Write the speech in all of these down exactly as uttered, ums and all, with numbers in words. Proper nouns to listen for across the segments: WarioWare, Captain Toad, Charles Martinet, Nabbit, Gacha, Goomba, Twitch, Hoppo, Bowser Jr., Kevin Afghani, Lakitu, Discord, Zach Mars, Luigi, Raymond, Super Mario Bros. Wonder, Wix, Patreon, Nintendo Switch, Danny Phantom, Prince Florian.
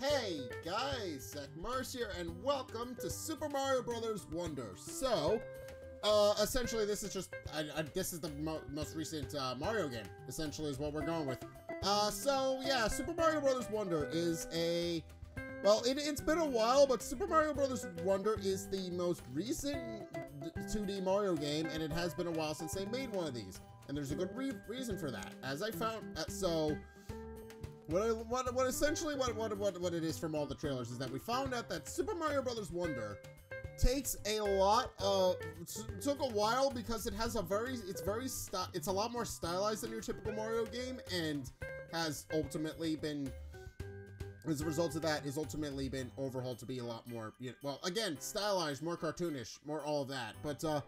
Hey guys, Zach Mars here, and welcome to Super Mario Bros. Wonder. So, uh, essentially, this is just I, I, this is the mo most recent uh, Mario game. Essentially, is what we're going with. Uh, so yeah, Super Mario Bros. Wonder is a well, it, it's been a while, but Super Mario Bros. Wonder is the most recent two D Mario game, and it has been a while since they made one of these. And there's a good re reason for that, as I found. Uh, so. What, I, what, what essentially what, what, what, what it is from all the trailers is that we found out that Super Mario Bros. Wonder takes a lot of, took a while because it has a very, it's very, it's a lot more stylized than your typical Mario game, and has ultimately been, as a result of that, has ultimately been overhauled to be a lot more, you know, well, again, stylized, more cartoonish, more all of that, but, uh,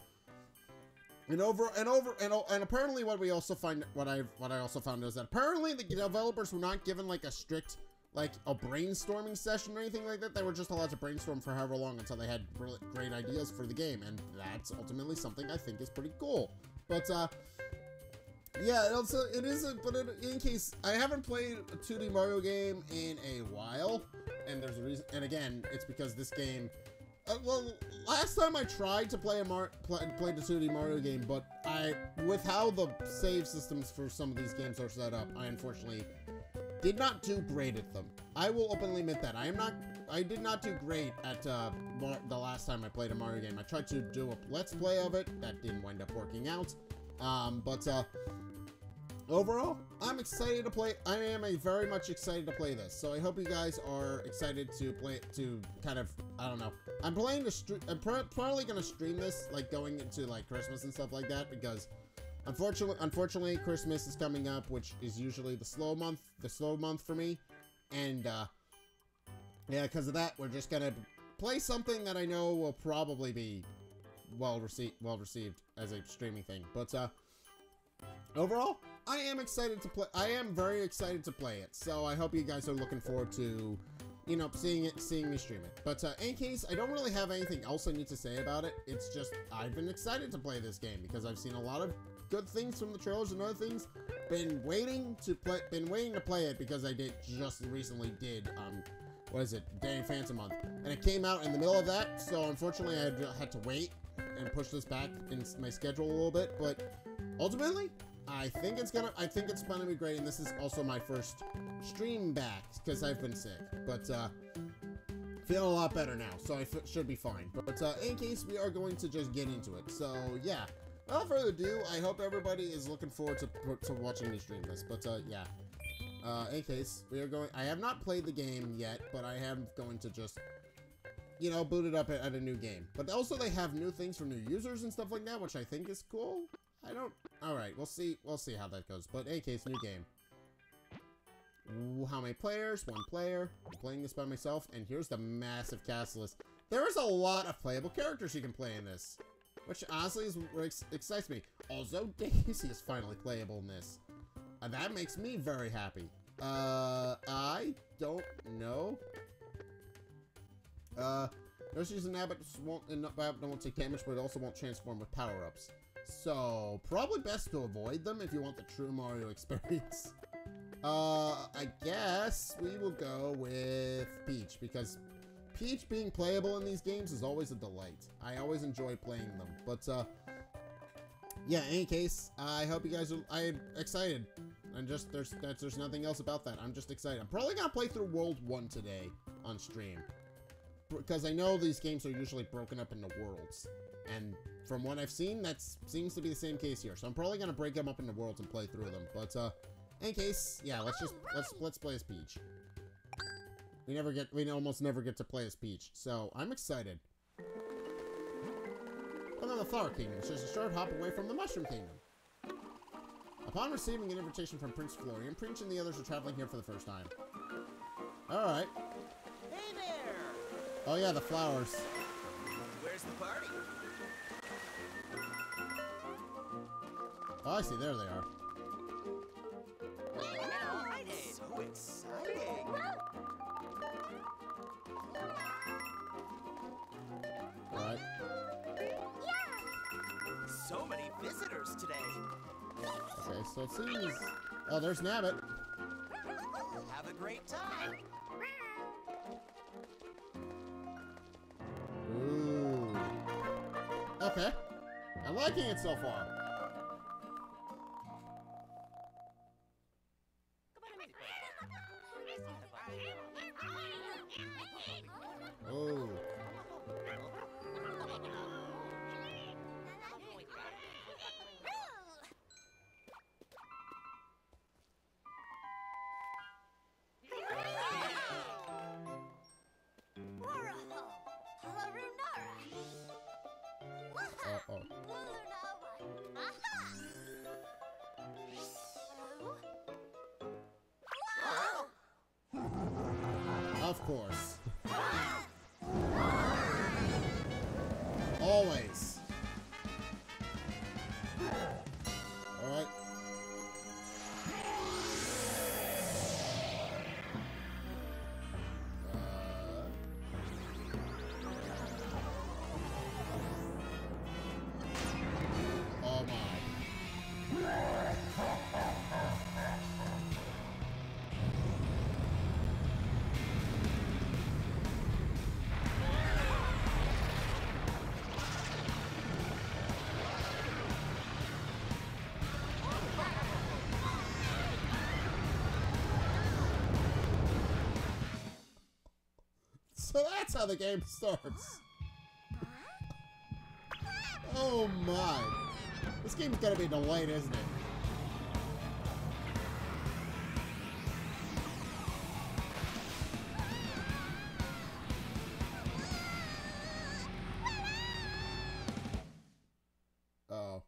And over and over and, and apparently what we also find what I've what I also found is that apparently the developers were not given like a strict like a brainstorming session or anything like that. They were just allowed to brainstorm for however long until they had really great ideas for the game, and that's ultimately something I think is pretty cool. But uh yeah, it also it isn't but it, in case I haven't played a two D Mario game in a while, and there's a reason, and again, it's because this game Uh, well, last time I tried to play a Mar play, played a two D Mario game, but I, with how the save systems for some of these games are set up, I unfortunately did not do great at them. I will openly admit that I am not. I did not do great at uh, Mar the last time I played a Mario game. I tried to do a let's play of it, that didn't wind up working out. Um, but uh, overall, I'm excited to play. I am a very much excited to play this. So I hope you guys are excited to play to kind of. I don't know. I'm playing the. I'm pr probably gonna stream this like going into like Christmas and stuff like that, because unfortunately, unfortunately, Christmas is coming up, which is usually the slow month, the slow month for me, and uh, yeah, because of that, we're just gonna play something that I know will probably be well received, well received as a streaming thing. But uh, overall, I am excited to play. I am very excited to play it. So I hope you guys are looking forward to, you know, seeing it, seeing me stream it. But uh, in case, I don't really have anything else I need to say about it. It's just I've been excited to play this game because I've seen a lot of good things from the trailers and other things. Been waiting to play. Been waiting to play it because I did just recently did um, what is it, Danny Phantom month, and it came out in the middle of that. So unfortunately, I had to wait and push this back in my schedule a little bit, but. Ultimately, I think it's gonna. I think it's gonna be great, and this is also my first stream back because I've been sick, but uh, feeling a lot better now, so I f should be fine. But uh, in case, we are going to just get into it. So yeah, without further ado, I hope everybody is looking forward to to watching me stream this. But uh, yeah, uh, in case we are going, I have not played the game yet, but I am going to just. You know, boot it up at, at a new game. But also, they have new things for new users and stuff like that, which I think is cool. I don't... Alright, we'll see. We'll see how that goes. But in any case, new game. Ooh, how many players? One player. I'm playing this by myself. And here's the massive cast list. There is a lot of playable characters you can play in this. Which, honestly, is what ex excites me. Also, Daisy is finally playable in this. Uh, that makes me very happy. Uh, I don't know. Uh, Nurses and Abbots won't, and Abbott won't take damage, but it also won't transform with power-ups. So, probably best to avoid them if you want the true Mario experience. Uh, I guess we will go with Peach, because Peach being playable in these games is always a delight. I always enjoy playing them, but, uh, yeah, in any case, I hope you guys are, I'm excited. I'm just, there's, there's nothing else about that. I'm just excited. I'm probably gonna play through World one today on stream. Because I know these games are usually broken up into worlds, and from what I've seen, that seems to be the same case here. So I'm probably gonna break them up into worlds and play through them. But uh, in case, yeah, let's just let's let's play as Peach. We never get, we almost never get to play as Peach, so I'm excited. Look at the Flower Kingdom. It's just a short hop away from the Mushroom Kingdom. Upon receiving an invitation from Prince Florian, Prince and the others are traveling here for the first time. All right. Oh yeah, the flowers. Where's the party? Oh, I see. There they are. Wow, so exciting! All right. Yeah. So many visitors today. Okay, so it seems. Oh, there's Nabbit. Have a great time. Ooh. Okay. I'm liking it so far. Oh. Of course. Always. All right. Uh. Oh my. So that's how the game starts. Oh my. This game's gonna be delayed, isn't it? Uh oh.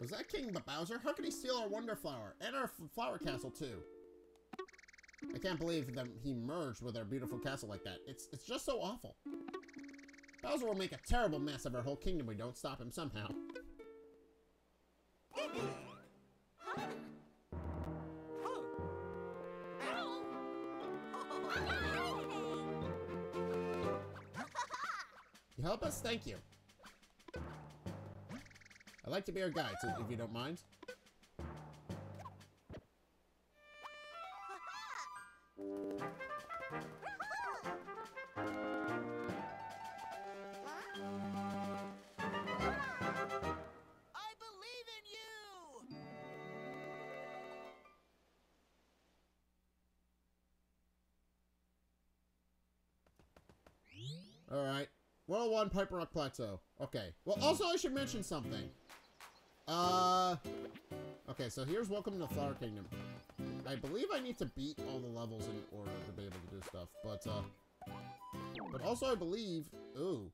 Was that King Bowser? How could he steal our Wonder Flower? And our Flower Castle, too. I can't believe that he merged with our beautiful castle like that. It's it's just so awful. Bowser will make a terrible mess of our whole kingdom if we don't stop him somehow. You help us? Thank you. I'd like to be our guide, so if you don't mind. I believe in you! Alright. one oh one Piper Rock Plateau. Okay. Well, also I should mention something. Uh, okay, so here's Welcome to the Flower Kingdom. I believe I need to beat all the levels in order to be able to do stuff, but, uh, but also I believe, ooh.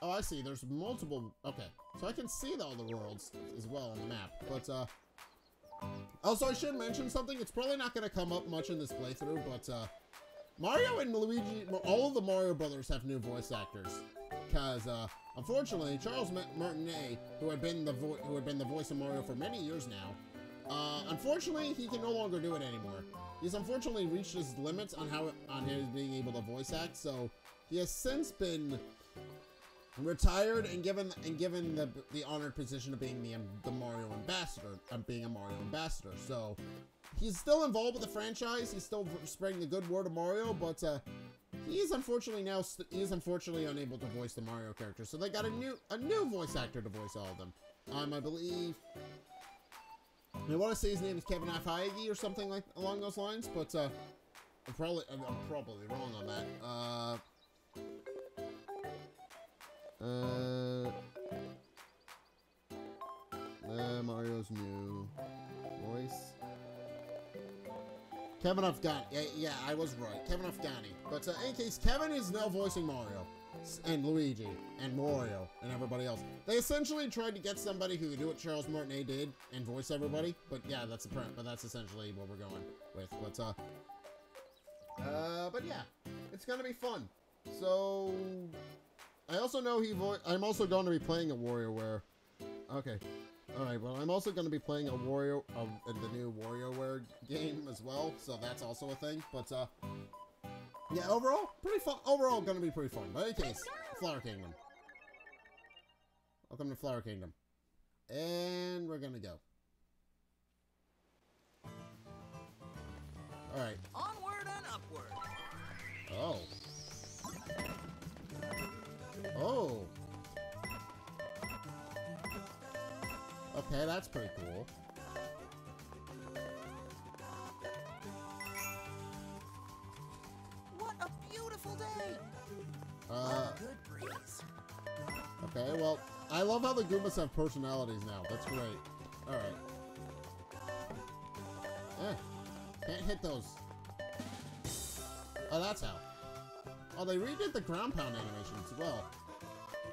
Oh, I see, there's multiple, okay. So I can see all the worlds as well on the map, but, uh, also I should mention something. It's probably not going to come up much in this playthrough, but, uh, Mario and Luigi, all of the Mario Brothers have new voice actors. Because uh, unfortunately, Charles Martinet, who had been the vo who had been the voice of Mario for many years now, uh, unfortunately he can no longer do it anymore. He's unfortunately reached his limits on how on his being able to voice act, so he has since been retired and given and given the the honored position of being the the Mario ambassador, of being a Mario ambassador. So he's still involved with the franchise. He's still spreading the good word of Mario, but. Uh, He is unfortunately now he is unfortunately unable to voice the Mario character, so they got a new a new voice actor to voice all of them. Um, I believe I want to say his name is Kevin Afghani or something like along those lines, but uh, I'm probably I'm, I'm probably wrong on that. Uh, uh, uh, Mario's new voice. Kevin Afghani, yeah, yeah, I was right, Kevin Afghani. But uh, in any case, Kevin is now voicing Mario. and Luigi and Mario and everybody else. They essentially tried to get somebody who could do what Charles Martinet did and voice everybody. But yeah, that's the but that's essentially what we're going with. Let's uh, uh, but yeah, it's gonna be fun. So I also know he vo I'm also going to be playing a WarioWare. Okay, all right. Well, I'm also going to be playing a Wario, uh, the new WarioWare game as well. So that's also a thing. But uh. Yeah, overall, pretty fun. Overall, gonna be pretty fun. But in any case, Flower Kingdom. Welcome to Flower Kingdom. And we're gonna go. Alright. Onward and upward. Oh. Oh. Okay, that's pretty cool. Uh, good breeze. Okay, well, I love how the Goombas have personalities now. That's great. Alright. Eh, can't hit those. Oh, that's how. Oh, they redid the ground pound animation as well.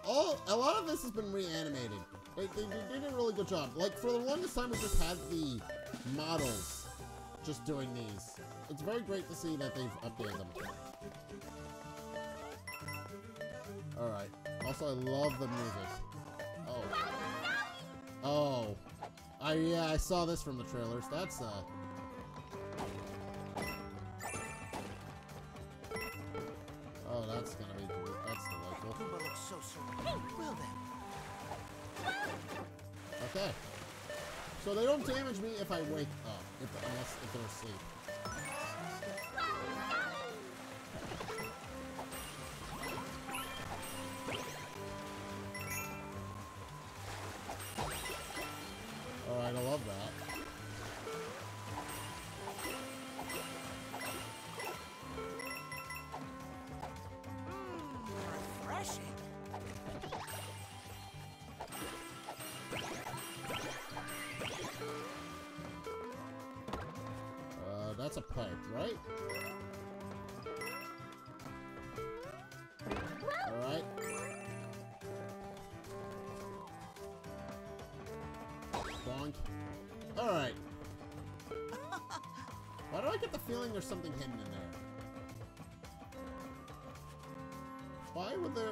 Oh, a lot of this has been reanimated. They, they, they did a really good job. Like, for the longest time, we just had the models just doing these. It's very great to see that they've updated them. Alright. Also, I love the music. Oh. Oh. I, yeah, I saw this from the trailers. That's, uh... Oh, that's gonna be... That's delightful. Goomba looks so surreal. Well then. Okay. So they don't damage me if I wake up. If, unless if they're asleep. Alright, I love that. Mm, refreshing. Uh, that's a pipe, right? Alright. Alright. Why do I get the feeling there's something hidden in there? Why would there...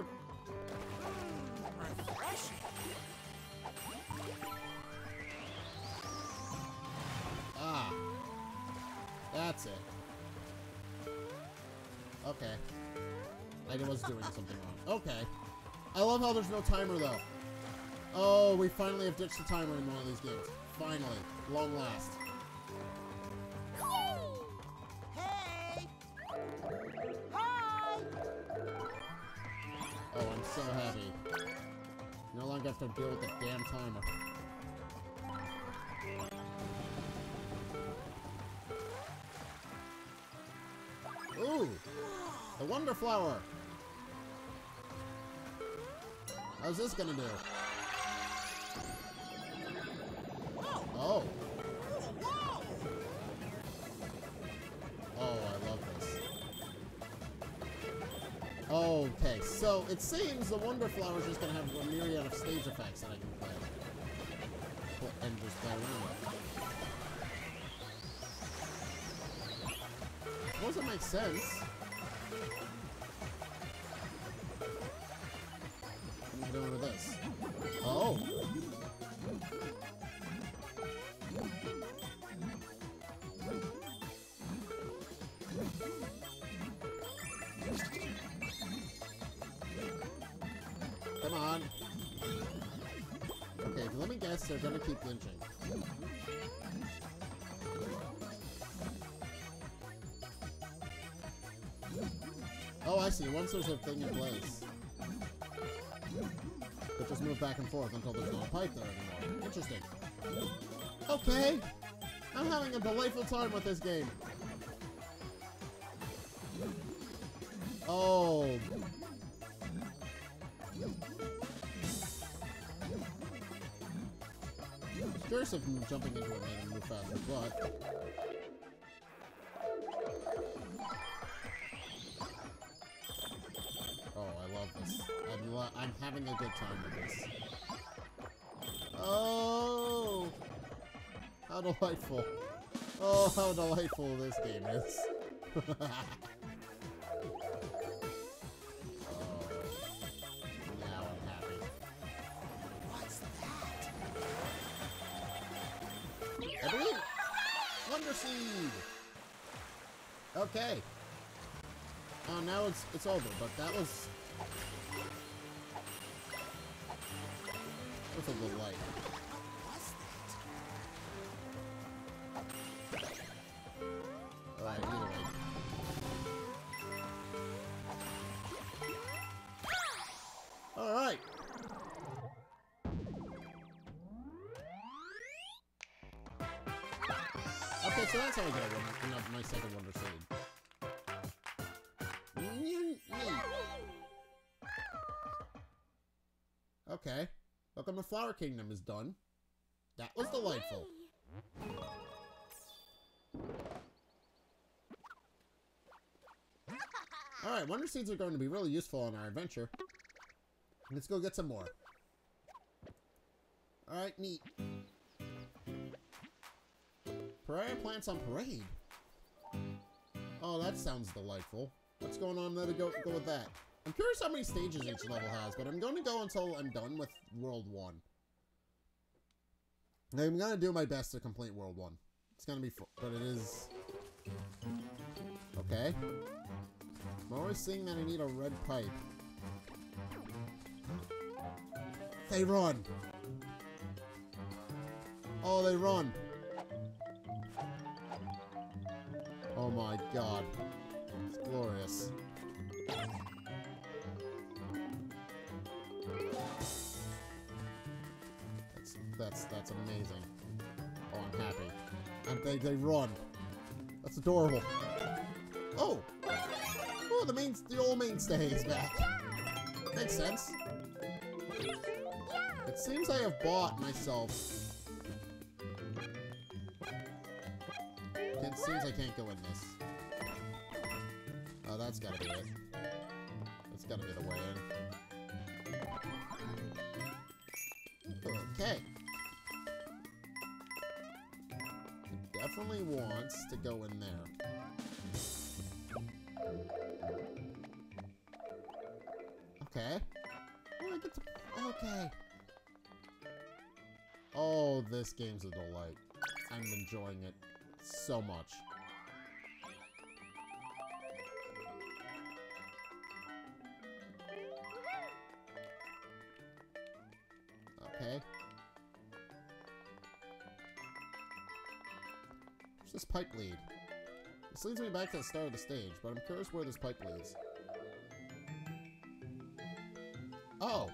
Ah. That's it. Okay. I was doing something wrong. Okay. I love how there's no timer, though. Oh, we finally have ditched the timer in one of these games. Finally. Long last. Hey! Hi! Oh, I'm so happy. No longer have to deal with the damn timer. Ooh! The Wonder Flower! How's this gonna do? Oh. Oh, I love this. Okay, so it seems the Wonder Flower is just going to have a myriad of stage effects that I can play. And just play around with. Doesn't make sense. What am I doing with this? Oh. Come on. Okay, let me guess, they're gonna keep lynching. Oh, I see. Once there's a thing in place, they'll just move back and forth until there's no pipe there anymore. Interesting. Okay! I'm having a delightful time with this game. Oh... Curious if jumping into it made him move faster, but oh, I love this. I'm having a good time with this. Oh! How delightful. Oh, how delightful this game is. Okay. Oh, now it's it's over, but that was that was a little light. All right, either way. All right. Okay, so that's how I got one of my second Wonder Seed. Okay, welcome to Flower Kingdom is done. That was delightful. Alright, Wonder Seeds are going to be really useful on our adventure. Let's go get some more. Alright, neat. Parade plants on parade? Oh, that sounds delightful. What's going on? Let it go, go with that. I'm curious how many stages each level has, but I'm going to go until I'm done with World one. I'm going to do my best to complete World one. It's going to be fun, but it is... Okay. I'm always seeing that I need a red pipe. They run! Oh, they run! Oh my god. It's glorious. That's that's that's amazing. Oh, I'm happy. And they they run. That's adorable. Oh, oh, the main the old mainstay is back. Makes sense. It seems I have bought myself. It seems I can't go in this. Oh, that's gotta be it. That's gotta be the way in. Okay. It definitely wants to go in there. Okay. Oh, I get to... Okay. Oh, this game's a delight. I'm enjoying it so much. This pipe lead. This leads me back to the start of the stage, but I'm curious where this pipe leads. Oh.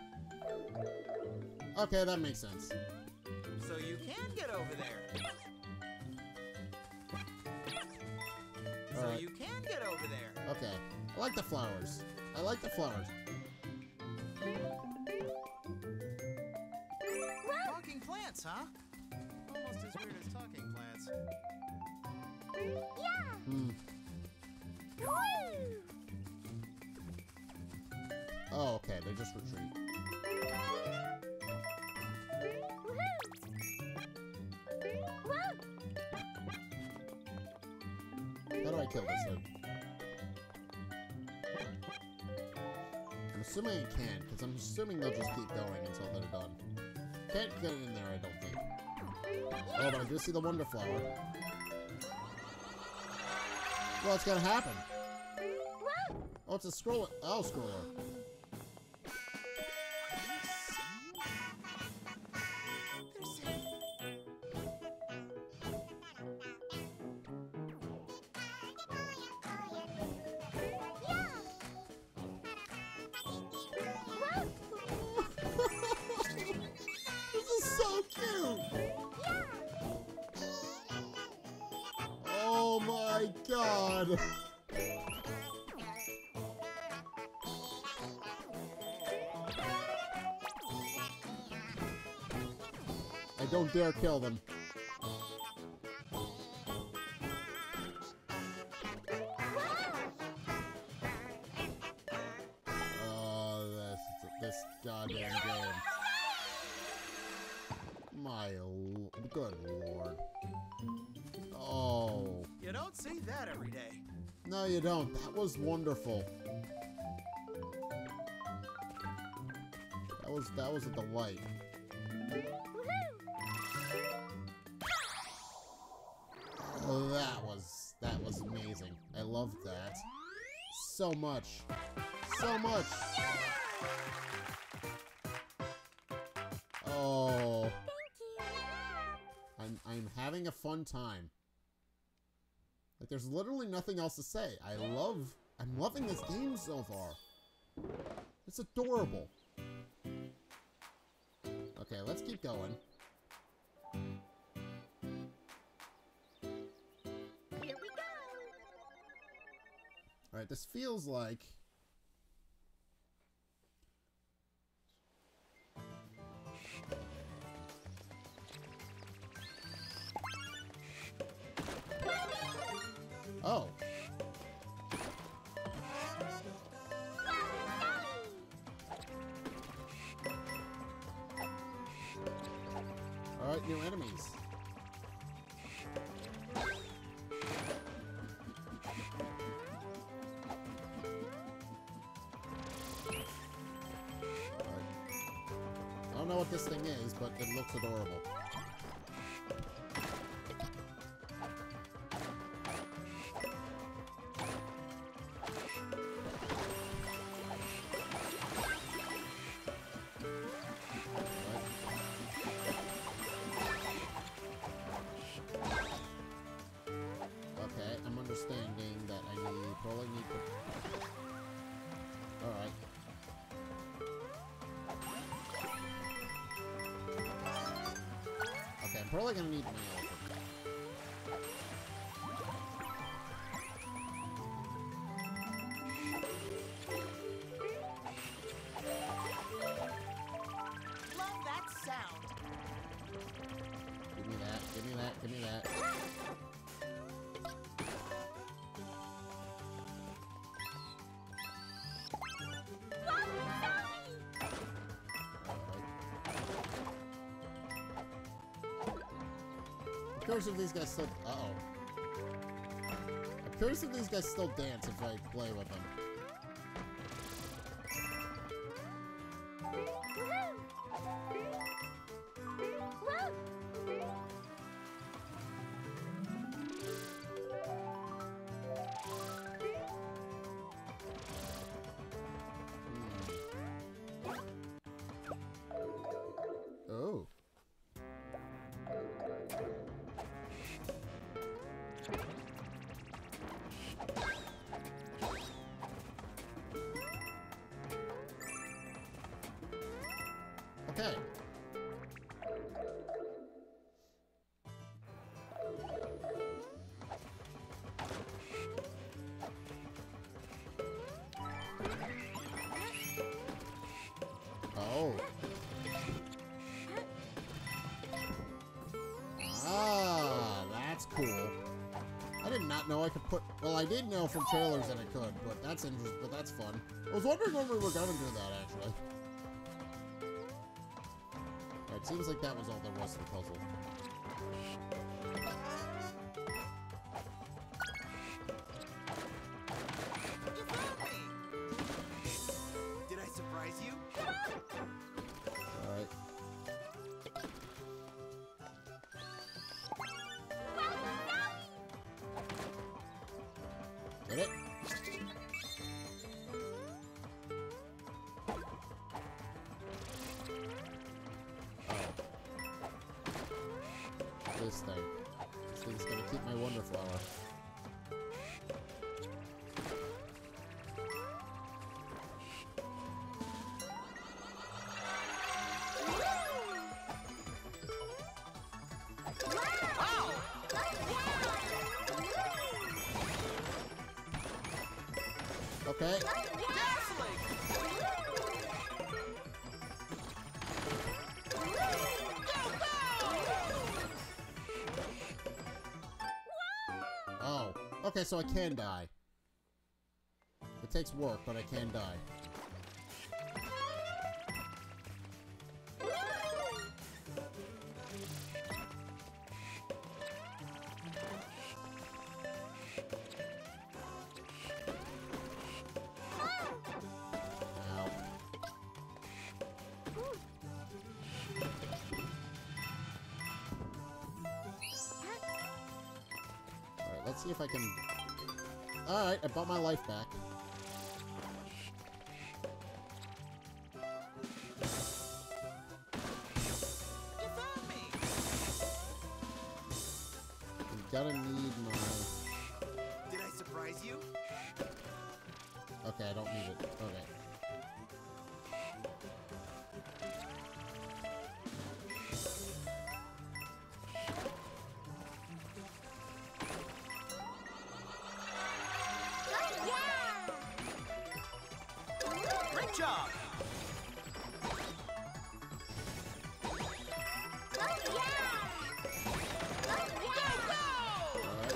Okay, that makes sense. So you can get over there. All so right. You can get over there. Okay. I like the flowers. I like the flowers. Talking plants, huh? Almost as weird as talking plants. Yeah. Mm. Oh, okay, they just retreat. How do I kill this thing? I'm assuming I can, because I'm assuming they'll just keep going until they're done. Can't get in there, I don't think. Oh, but I do see the Wonder Flower. Well, it's gonna happen. Oh, it's a scroller. Oh, scroller. This is so cute. Oh my god! I don't dare kill them. Oh, this, this. goddamn game. My l good lord. Oh. You don't see that every day. No, you don't. That was wonderful. That was that was a delight. Oh, that was that was amazing. I loved that so much, so much. Oh, I'm I'm having a fun time. Like there's literally nothing else to say. I love I'm loving this game so far. It's adorable. Okay, let's keep going. Here we go. Alright, this feels like... Oh. All right, new enemies. Right. I don't know what this thing is, but it looks adorable. Probably gonna need my elephant. Love that sound. Give me that, give me that, give me that. I'm curious if these guys still... Uh-oh. I'm curious if these guys still dance if I play with them. I did know from trailers that it could, but that's interesting, but that's fun. I was wondering when we were gonna do that, actually. Right, it seems like that was all there was to the puzzle. You found me! Did I surprise you? Alright. Get it? Oh. This thing. This thing's gonna keep my Wonder Flower. Okay. Oh. Okay, so I can die. It takes work, but I can die. Let's see if I can... Alright, I bought my life back. You found me! I'm gonna need my... Did I surprise you? Okay, I don't need it. Okay. Job. Oh yeah! Oh yeah! Go, go!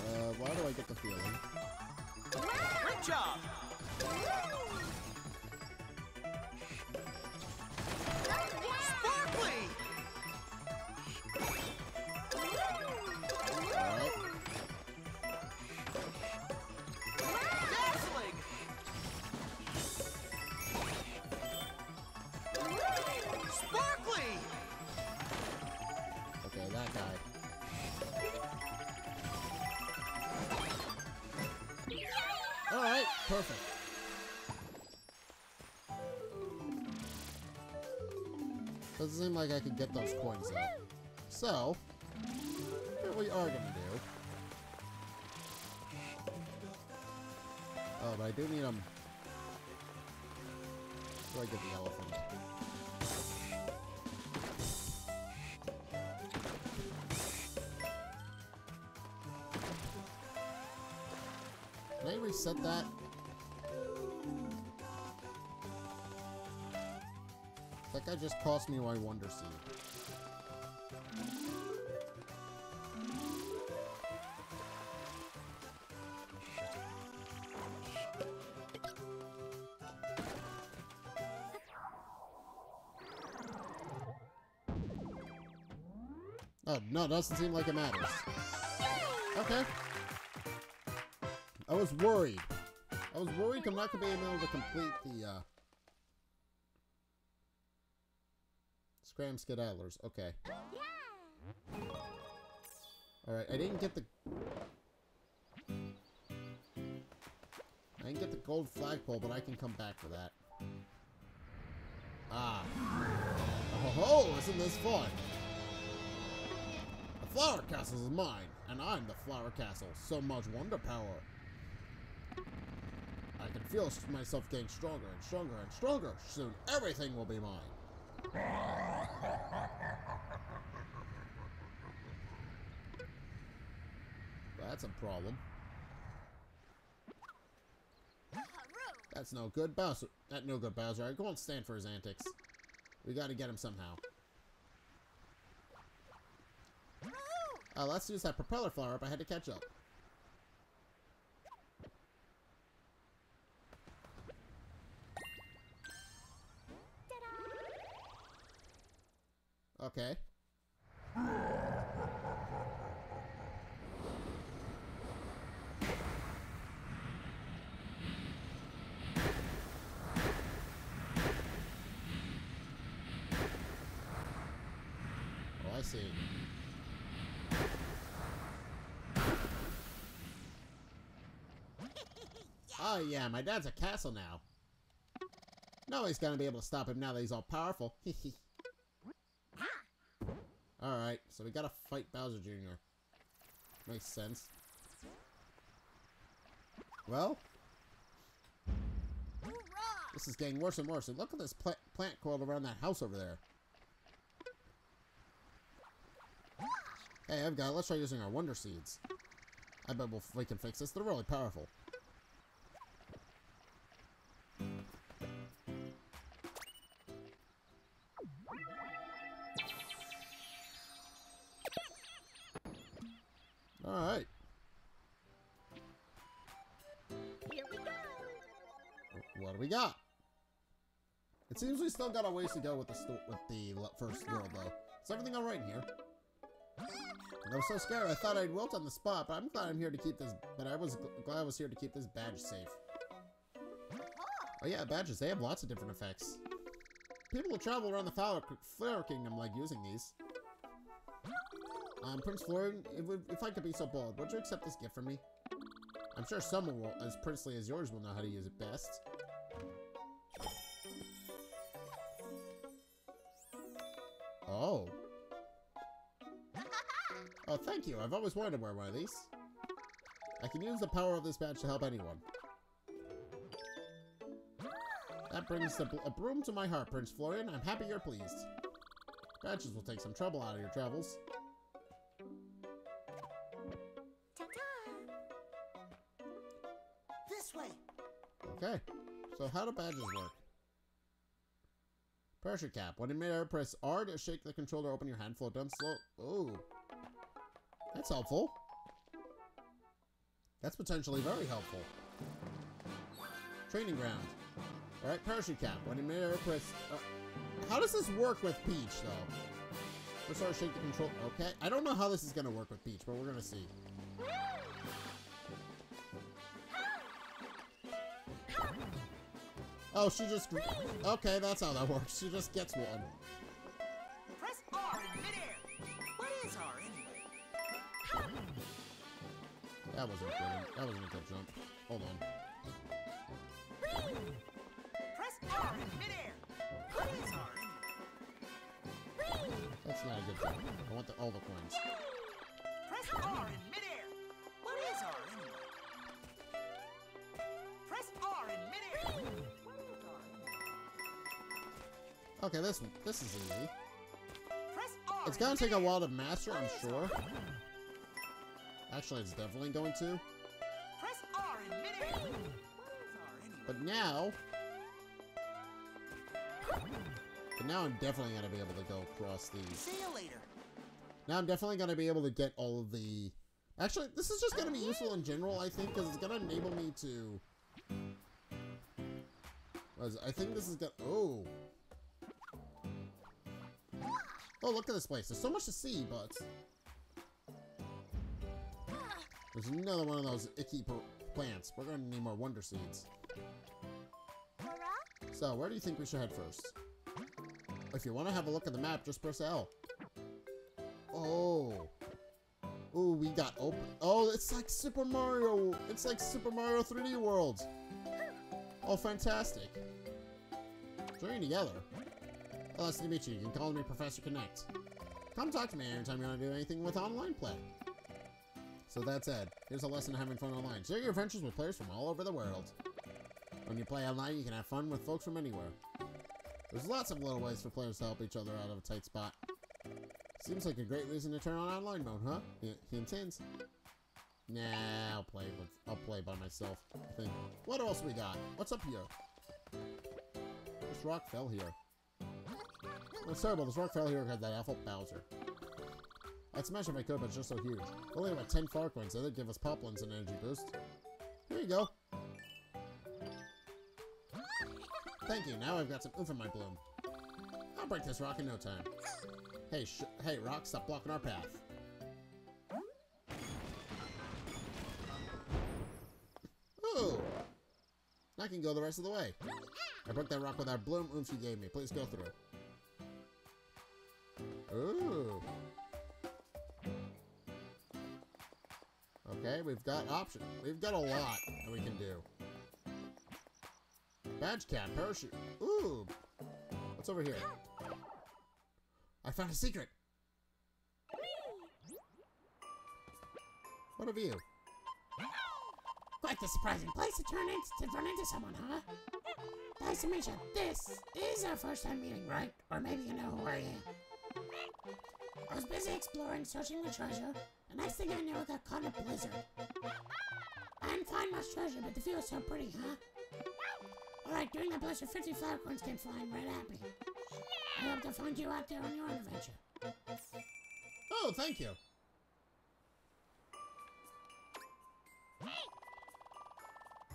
Uh, why do I get the feeling? Wow. Great job! Oh yeah! Sparkly! All right. Sparkly! Okay, that guy. Alright, perfect. Doesn't seem like I could get those coins out. So, what we are gonna do... Oh, but I do need them. Where do I get the elephant? Can I reset that? That guy just cost me my Wonder Seed. Oh, no, doesn't seem like it matters. Okay. I was worried. I was worried I'm not going to be able to complete the, uh... Scram Skedaddlers. Okay. Alright, I didn't get the... I didn't get the gold flagpole, but I can come back for that. Ah. Oh, ho, ho, isn't this fun? The flower castle is mine, and I'm the flower castle. So much wonder power. I can feel myself getting stronger and stronger and stronger. Soon everything will be mine. That's a problem. That's no good, Bowser. That no good, Bowser. I won't stand for his antics. We gotta get him somehow. Uh, let's use that propeller flower up. I had to catch up. Okay. Oh, I see. Oh yeah, my dad's a castle now. Nobody's gonna be able to stop him now that he's all powerful. Hehe. Alright, so we gotta fight Bowser Junior Makes sense. Well? Hoorah! This is getting worse and worse. And look at this pla plant coiled around that house over there. Hey, I've got it. Let's try using our Wonder Seeds. I bet we'll, we can fix this. They're really powerful. Alright. Here we go. What do we got? It seems we still got a ways to go with the sto with the first world, though. Is everything alright in here? And I was so scared I thought I'd wilt on the spot, but I'm glad I'm here to keep this but I was gl glad I was here to keep this badge safe. Oh yeah, badges, they have lots of different effects. People who travel around the Flower Kingdom like using these. Um, Prince Florian, if, if I could be so bold, would you accept this gift from me? I'm sure someone will, as princely as yours will know how to use it best. Oh. Oh, thank you. I've always wanted to wear one of these. I can use the power of this badge to help anyone. That brings a, a broom to my heart, Prince Florian. I'm happy you're pleased. Badges will take some trouble out of your travels. Ta-ta! This way! Okay. So how do badges work? Pressure cap. When in midair, press R to shake the controller, open your hand, float down slow. Ooh. That's helpful. That's potentially very helpful. Training ground. Alright, parachute cap. When in midair, press... Uh, how does this work with Peach, though? Press R to shake the controller. Okay. I don't know how this is going to work with Peach, but we're going to see. Oh, she just... Okay, that's how that works. She just gets one. Press R in midair. What is R anyway? That wasn't good. That wasn't a good jump. Hold on. Press R in midair. What is R anyway? That's not a good jump. I want the, all the coins. Press R in midair. What is R anyway? Press R in midair. Okay, this this is easy. Press R. It's gonna take a while to master, I'm sure. Actually, it's definitely going to. Press R in midair. But now, but now I'm definitely gonna be able to go across these. See you later. Now I'm definitely gonna be able to get all of the. Actually, this is just gonna be useful in general, I think, because it's gonna enable me to. I think this is gonna. Oh. Oh, look at this place. There's so much to see, but... There's another one of those icky plants. We're going to need more Wonder Seeds. So, where do you think we should head first? If you want to have a look at the map, just press L. Oh. Ooh, we got open. Oh, it's like Super Mario. It's like Super Mario three D World. Oh, fantastic. Journey together. Oh, nice to meet you. You can call me Professor Connect. Come talk to me anytime you want to do anything with online play. So that's it. Here's a lesson on having fun online. Share your adventures with players from all over the world. When you play online, you can have fun with folks from anywhere. There's lots of little ways for players to help each other out of a tight spot. Seems like a great reason to turn on online mode, huh? He, he intends. Nah, I'll play with, I'll play by myself, I think. What else we got? What's up here? This rock fell here. It's terrible. This rock fell here because that awful Bowser. I'd smash if I could, but it's just so huge. Only about ten far coins, so they'd give us poplins an energy boost. Here you go. Thank you. Now I've got some oof in my bloom. I'll break this rock in no time. Hey, sh hey, rock! Stop blocking our path. Ooh! I can go the rest of the way. I broke that rock with that bloom oof you gave me. Please go through. Ooh. Okay, we've got options. We've got a lot that we can do. Badge cap, parachute. Ooh. What's over here? I found a secret. What have you? Quite the surprising place to turn into, to turn into someone, huh? Nice to meet you. This is our first time meeting, right? Or maybe you know who I am. I was busy exploring, searching the treasure, and next thing I knew I got caught in a blizzard. I didn't find much treasure, but the view was so pretty, huh? Alright, during the blizzard, fifty flower coins came flying right at me. I hope to find you out there on your adventure. Oh, thank you.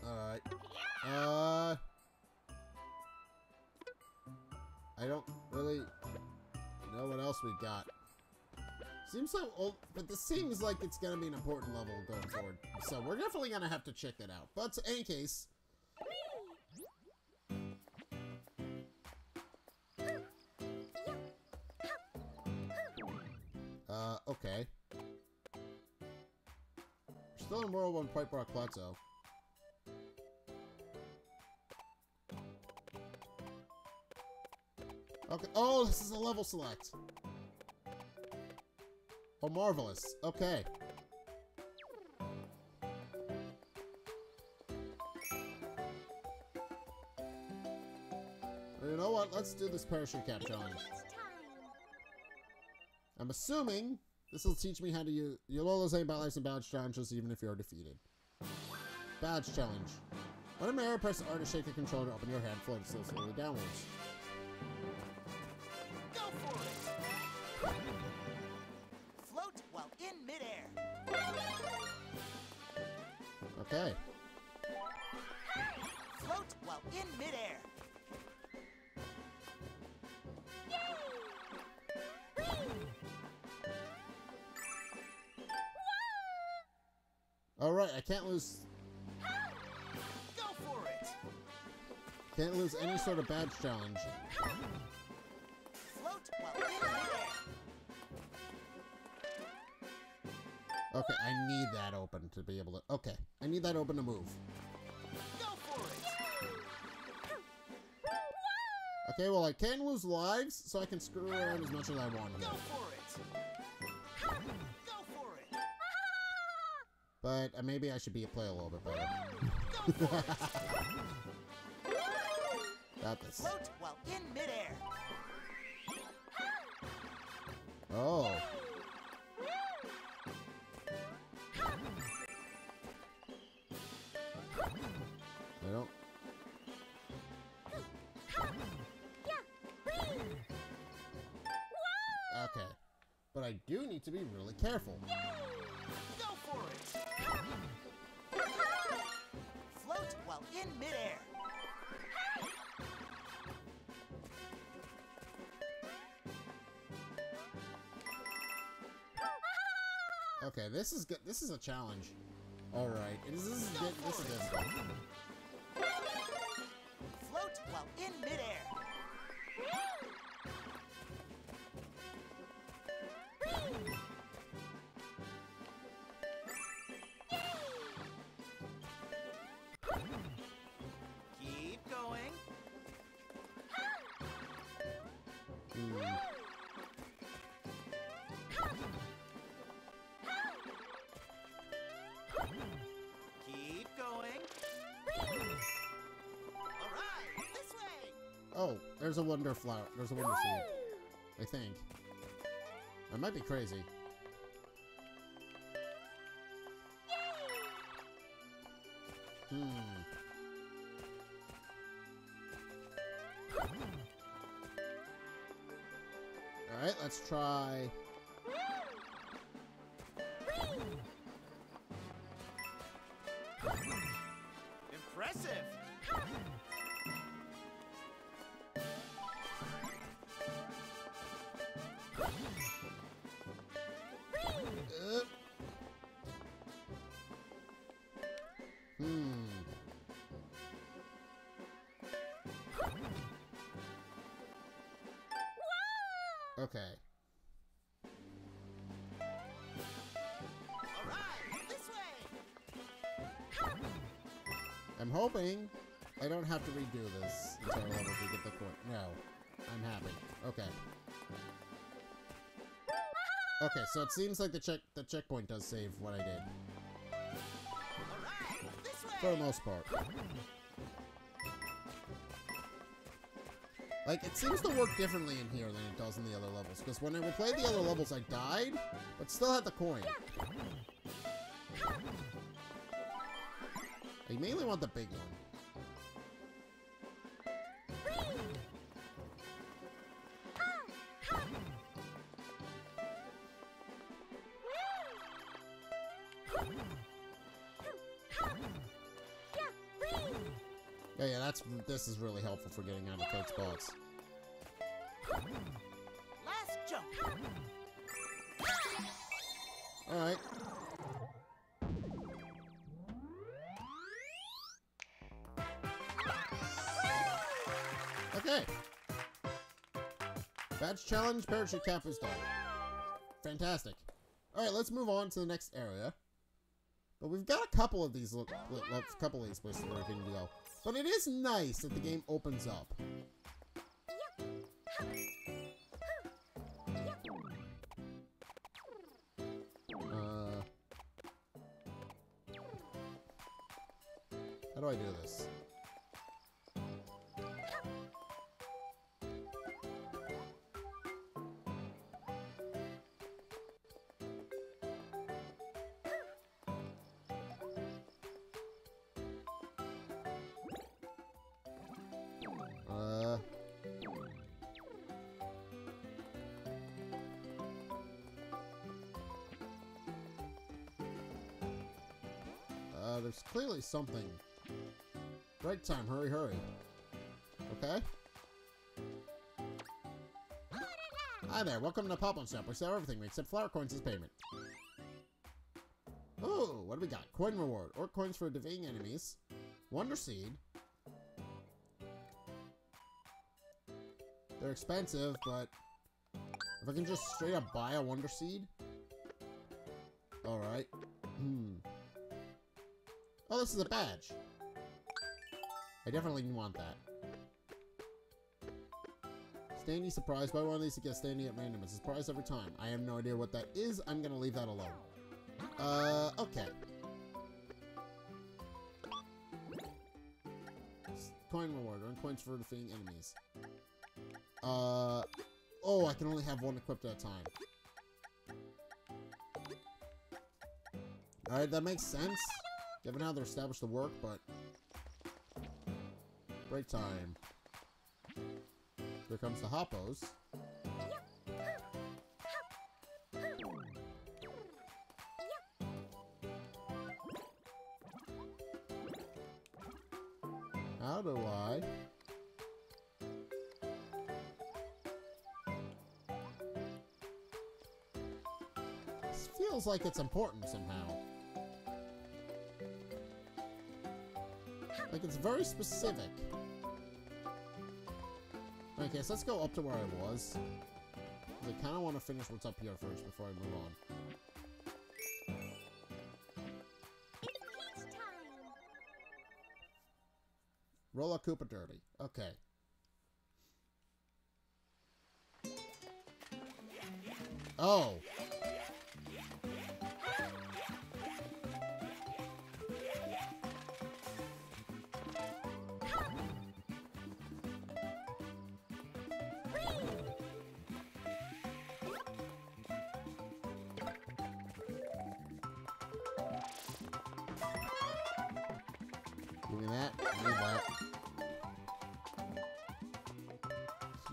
Alright. Uh... I don't really... know what else we got. Seems so old, but this seems like it's going to be an important level going forward. So we're definitely going to have to check that out. But in any case... Uh, okay. Still in World One Pipe Rock Plateau. Okay. Oh, this is a level select. Oh, marvelous. Okay. You know what? Let's do this parachute cap challenge. I'm assuming this will teach me how to use. You'll always say about life and badge challenges, even if you're defeated. Badge challenge. When I'm air, press R to shake your controller, open your hand, float slowly, slowly downwards. Go for it! Float while in midair. Okay. Float while in midair. All right, I can't lose. Go for it. Can't lose any sort of badge challenge. Float while in midair. Okay, I need that open to be able to. Okay, I need that open to move. Go for it. Okay, well I can lose lives, so I can screw around as much as I want. Go for it. But uh, maybe I should be a play a little bit better. Got this. Float while in midair. Oh. I don't. Okay. But I do need to be really careful. Go for it. Float while in midair. Okay, this is good. This is a challenge. All right, this is good. This is good. Float while in midair. Keep going. All right, this way. Oh, there's a wonder flower. There's a wonder seed. I think. I might be crazy. Hmm. All right, let's try. Impressive. Uh. Hmm. Okay. All right, this way. I'm hoping I don't have to redo this entire level to get the coin. No, I'm happy. Okay. Okay, so it seems like the check the checkpoint does save what I did. All right, this way. For the most part. Like, it seems to work differently in here than it does in the other levels, because when I played the other levels, I died, but still had the coin. I mainly want the big one. Yeah, yeah, that's this is really helpful for getting out of Toad's box. Last jump. All right. Okay. Badge challenge, parachute cap is done. Fantastic. All right, let's move on to the next area, But we've got a couple of these, look, look, look, couple of these places where we can go. But it is nice that the game opens up. Uh, how do I do this? There's clearly something. Break time, hurry, hurry. Okay. Hi there, welcome to Pop-On Shop. We sell everything. We accept flower coins as payment. Ooh, what do we got? Coin reward. Or coins for defeating enemies. Wonder Seed. They're expensive, but if I can just straight up buy a Wonder Seed. Alright. Hmm. Oh, this is a badge. I definitely want that. Standy surprised. Buy one of these to get Standy at random. It's a surprise every time. I have no idea what that is. I'm gonna leave that alone. Uh, okay. Coin reward. Earn coins for defeating enemies. Uh, oh, I can only have one equipped at a time. Alright, that makes sense. They haven't had to establish the work, but break time. Here comes the hoppos. How do I? This feels like it's important somehow. Like, it's very specific. Okay, so let's go up to where I was. I kind of want to finish what's up here first before I move on. It's peach time. Roll a Koopa Derby. Okay. Oh!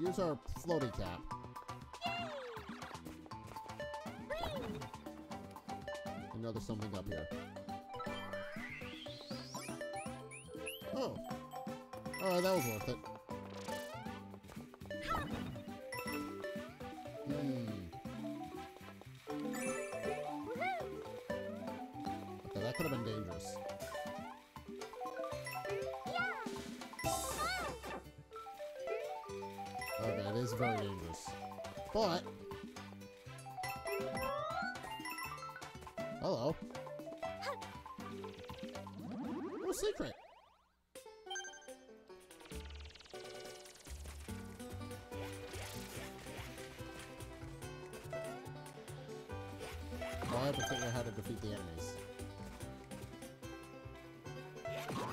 Use our floaty cap. I know there's something up here. Oh. Alright, that was worth it. Hmm. Okay, that could have been dangerous. That is very dangerous. But... hello. Oh, secret. Well, I have to figure out how to defeat the enemies. Well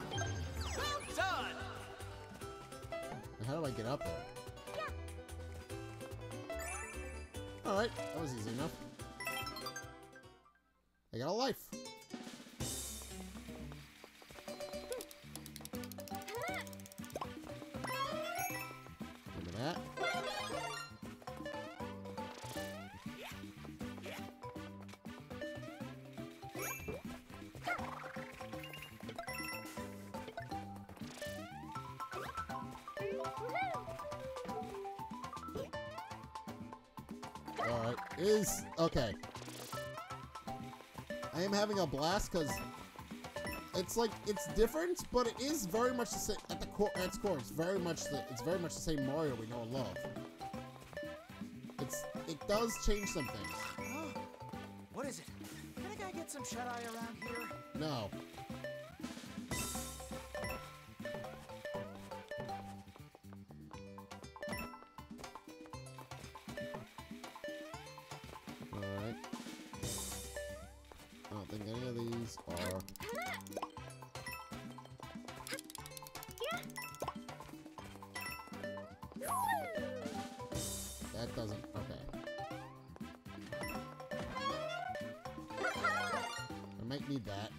done! How do I get up there? Alright, that was easy enough. I got a life. Look at that. Alright, is... okay. I am having a blast, because it's like, it's different, but it is very much the same, at the core, at its core, it's very much the, it's very much the same Mario we know and love. It's, it does change some things. Oh, what is it? Can I get some shut-eye around here? No. Alright. I don't think any of these are... That doesn't... Okay. I might need that.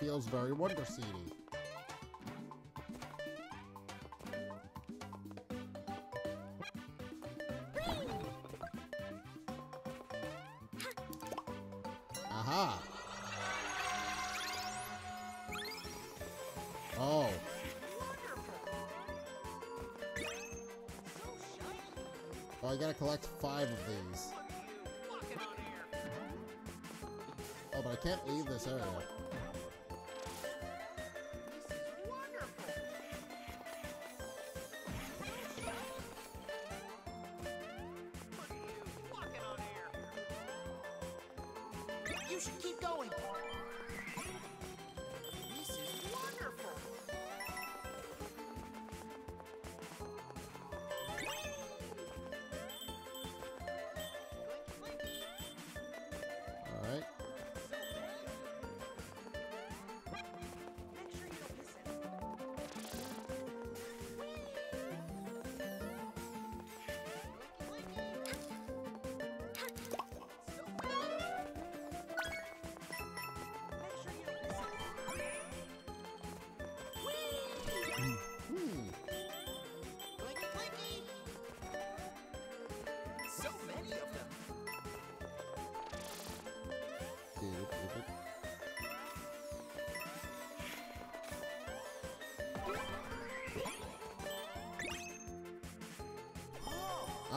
Feels very Wonder Seedy. Aha! Oh. Oh, I gotta collect five of these. Oh, but I can't leave this area.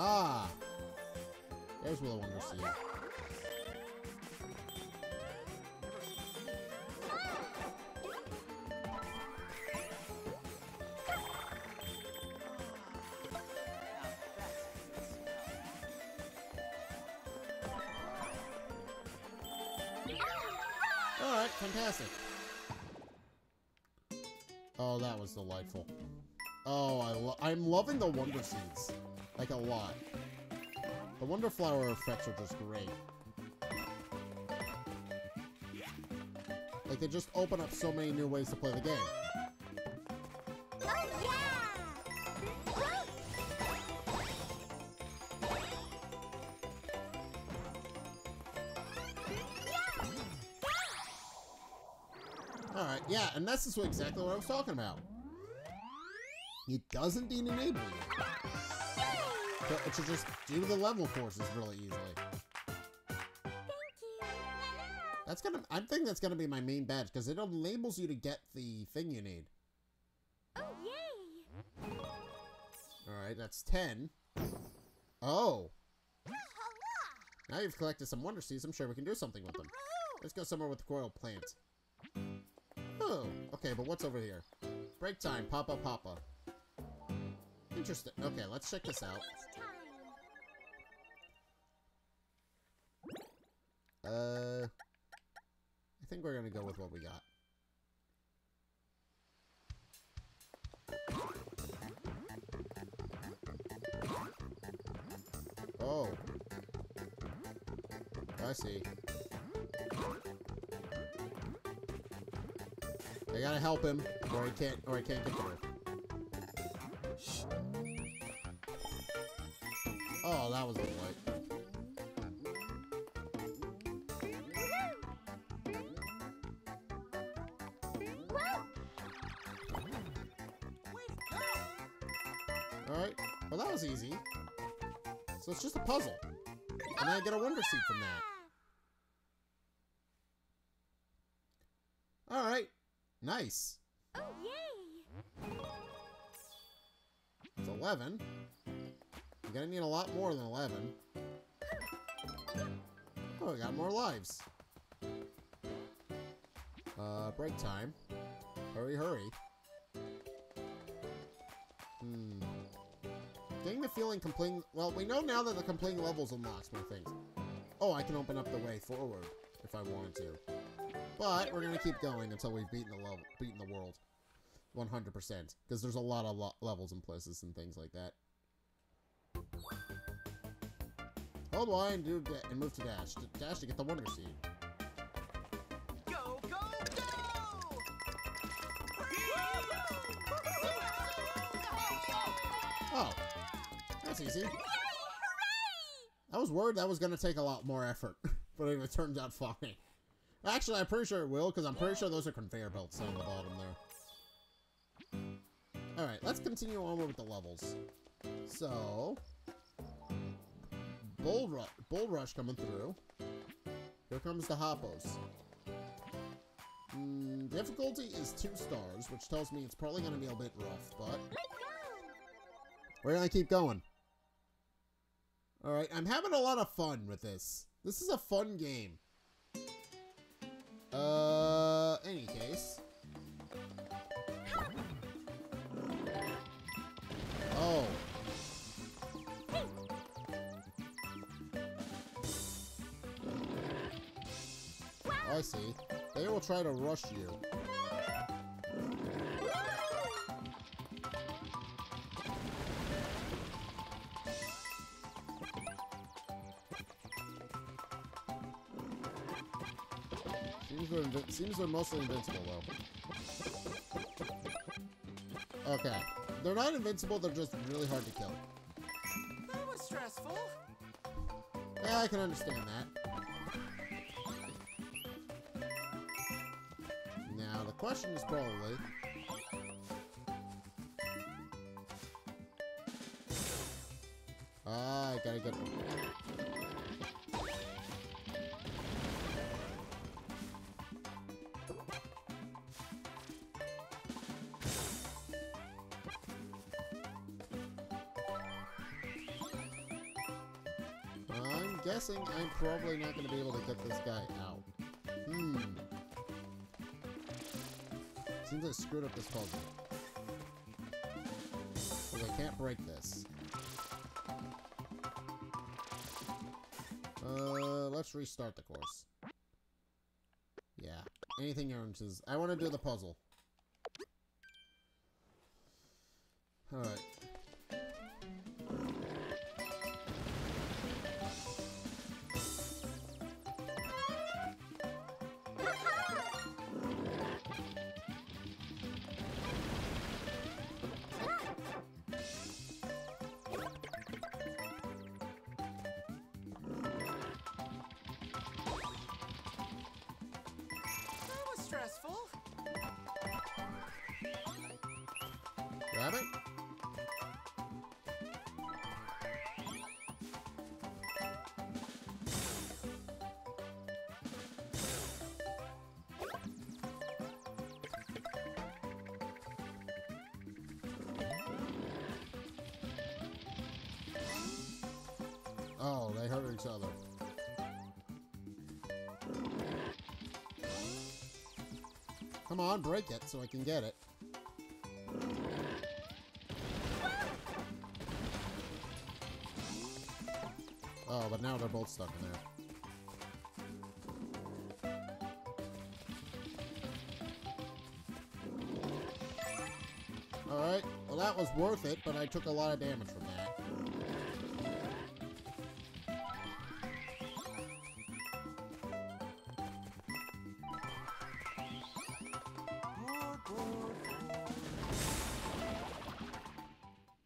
Ah! There's what I want to see. Alright, fantastic. Oh, that was delightful. Oh, I lo- I'm loving the Wonder Seeds. Like, a lot. The Wonder Flower effects are just great. Like, they just open up so many new ways to play the game. Alright, yeah, and that's just exactly what I was talking about. It doesn't need enable you. But it should just do the level forces really easily. Thank you. That's gonna. I think that's gonna be my main badge because it enables you to get the thing you need. Oh yay! All right, that's ten. Oh. Now you've collected some Wonder Seeds. I'm sure we can do something with them. Let's go somewhere with the coral plant. Oh. Okay, but what's over here? Break time, Papa, Papa. Interesting. Okay, let's check this out. Uh, I think we're gonna go with what we got. Oh, I see. I gotta help him, or I can't, or I can't get through. Oh, that was a delight. Alright. Well, that was easy. So it's just a puzzle. And then I get a Wonder Seed from that. Alright. Nice. Oh, yay! It's eleven. You're gonna need a lot more than eleven. Oh, we got more lives. Uh, break time. Hurry, hurry. Hmm. Getting the feeling completing... Well, we know now that the completing levels unlocks more things. Oh, I can open up the way forward if I wanted to. But we're going to keep going until we've beaten the level, beaten the world. one hundred percent. Because there's a lot of lo levels and places and things like that. Hold Y and, do and move to dash. D dash to get the Wonder Seed. Go, go, go! Oh. That's easy. I was worried that was going to take a lot more effort. But it turned out fine. Actually, I'm pretty sure it will, because I'm pretty sure those are conveyor belts on the bottom there. Alright, let's continue onward with the levels. So... Bull, ru bull Rush coming through. Here comes the Hoppos. Mm, difficulty is two stars, which tells me it's probably going to be a bit rough, but... We're going to keep going. Alright, I'm having a lot of fun with this. This is a fun game. Uh, any case. Oh. Oh, I see. They will try to rush you. Seems they're mostly invincible, though. Okay. They're not invincible, they're just really hard to kill. That was stressful. Yeah, I can understand that. Now, the question is probably... Ah, I gotta get... I'm probably not going to be able to get this guy out. Hmm. Seems I screwed up this puzzle. Because I can't break this. Uh, let's restart the course. Yeah. Anything orange is... I want to do the puzzle. Alright. Grab it. Oh, they hurt each other. Come on, break it so I can get it. Oh, but now they're both stuck in there. Alright, well that was worth it, but I took a lot of damage from that.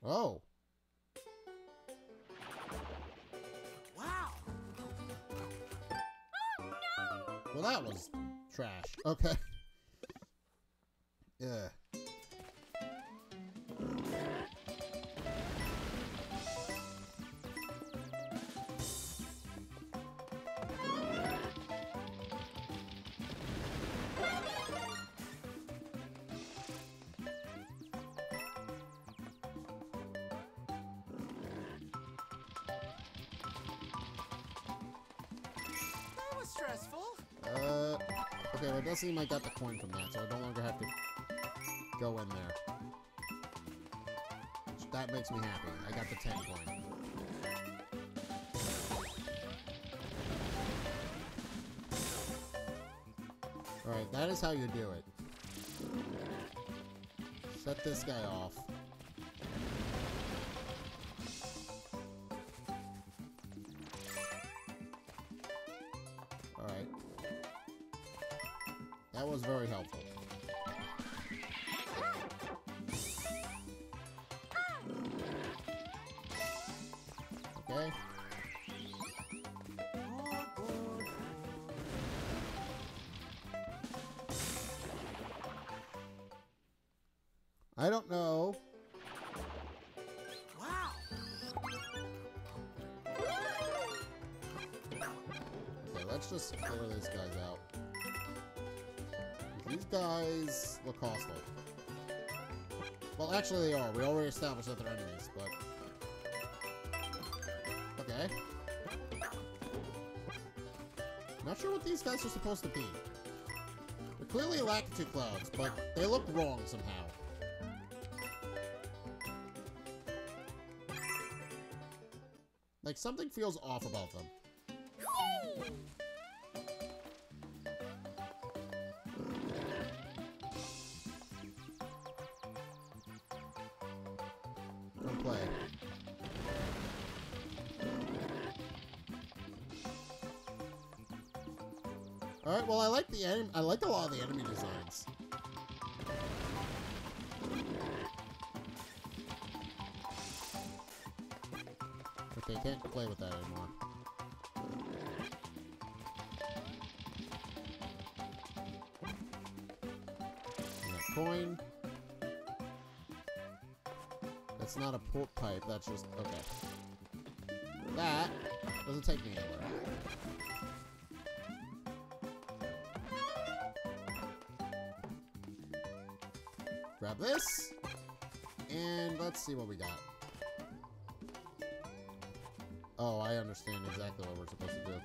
Oh! Well, that was trash. Okay. Yeah. Okay, well, it does seem I got the coin from that, so I no longer have to go in there. So that makes me happy. I got the ten coin. Alright, that is how you do it. Set this guy off. Alright. That was very helpful. Okay. I don't know. Wow. Okay, let's just clear these guys out. These guys look hostile. Well, actually they are. We already established that they're enemies, but... Okay. Not sure what these guys are supposed to be. They're clearly Lakitu clouds, but they look wrong somehow. Like, something feels off about them. Don't play. All right. Well, I like the anim- I like a lot of the enemy designs. Okay, can't play with that anymore. That coin. That's not a port pipe, that's just... Okay. That doesn't take me anywhere. Grab this. And let's see what we got. Oh, I understand exactly what we're supposed to do.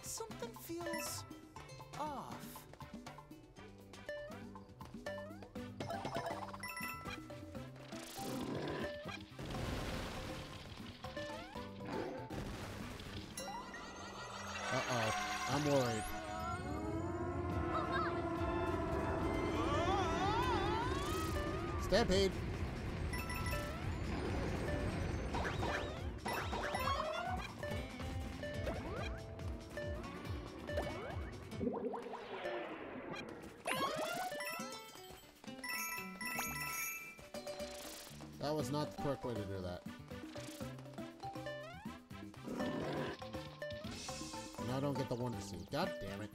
Something feels off. Uh-oh. I'm worried. Oh, Stampede! That was not the correct way to do that. Now I don't get the Wonder Seed. God damn it.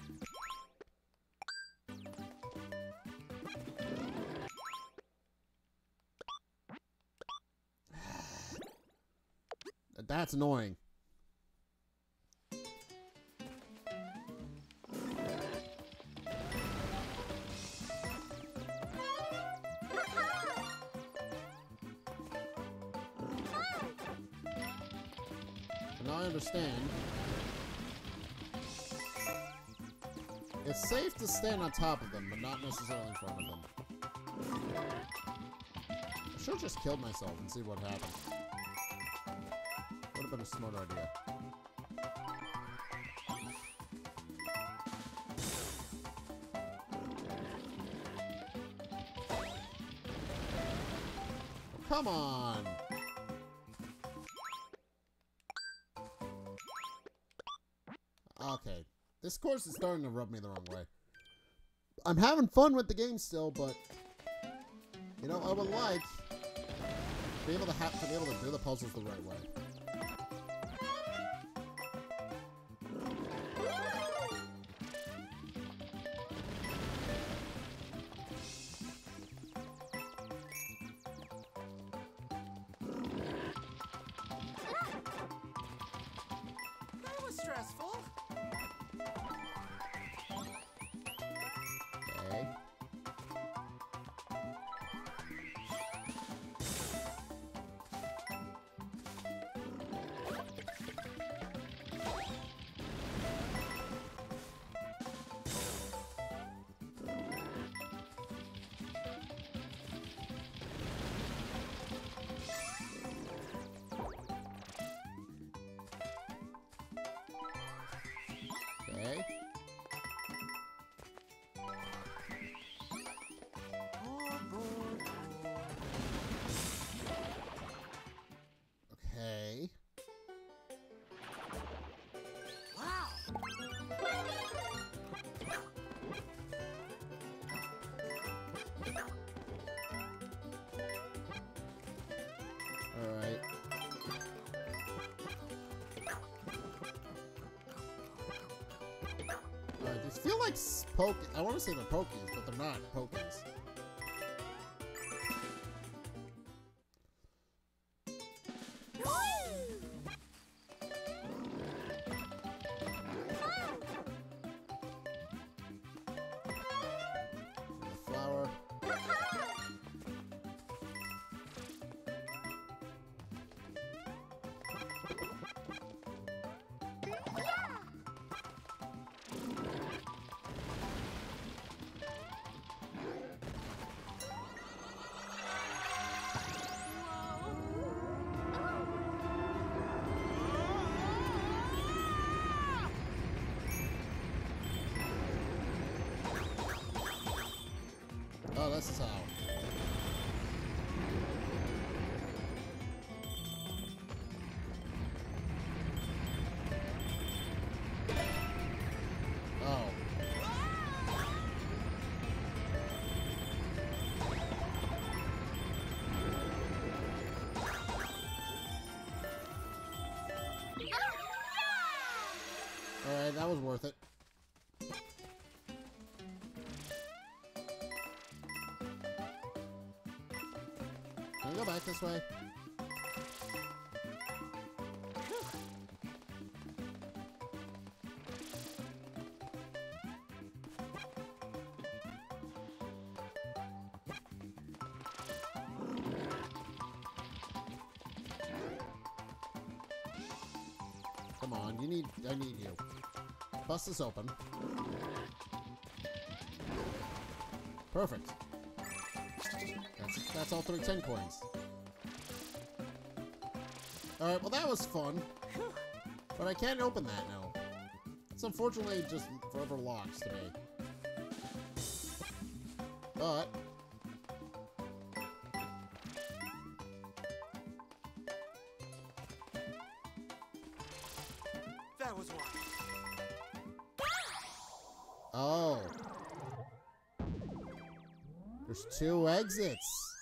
That's annoying. Understand. It's safe to stand on top of them, but not necessarily in front of them. I should have just killed myself and see what happened. Would have been a smart idea. Oh, come on! Okay, this course is starting to rub me the wrong way. I'm having fun with the game still, but you know, I would like to be able to have to be able to do the puzzles the right way. That was stressful. Okay. Okay. Wow. All right. All right. They feel like poke. I want to say they're pokies, but they're not pokies. That was worth it. Can we go back this way? Come on, you need, I need you. Bust this open. Perfect. That's, that's all three ten coins. Alright, well that was fun. But I can't open that now. It's unfortunately just forever locked to me. But... that was wild. Oh. There's two exits.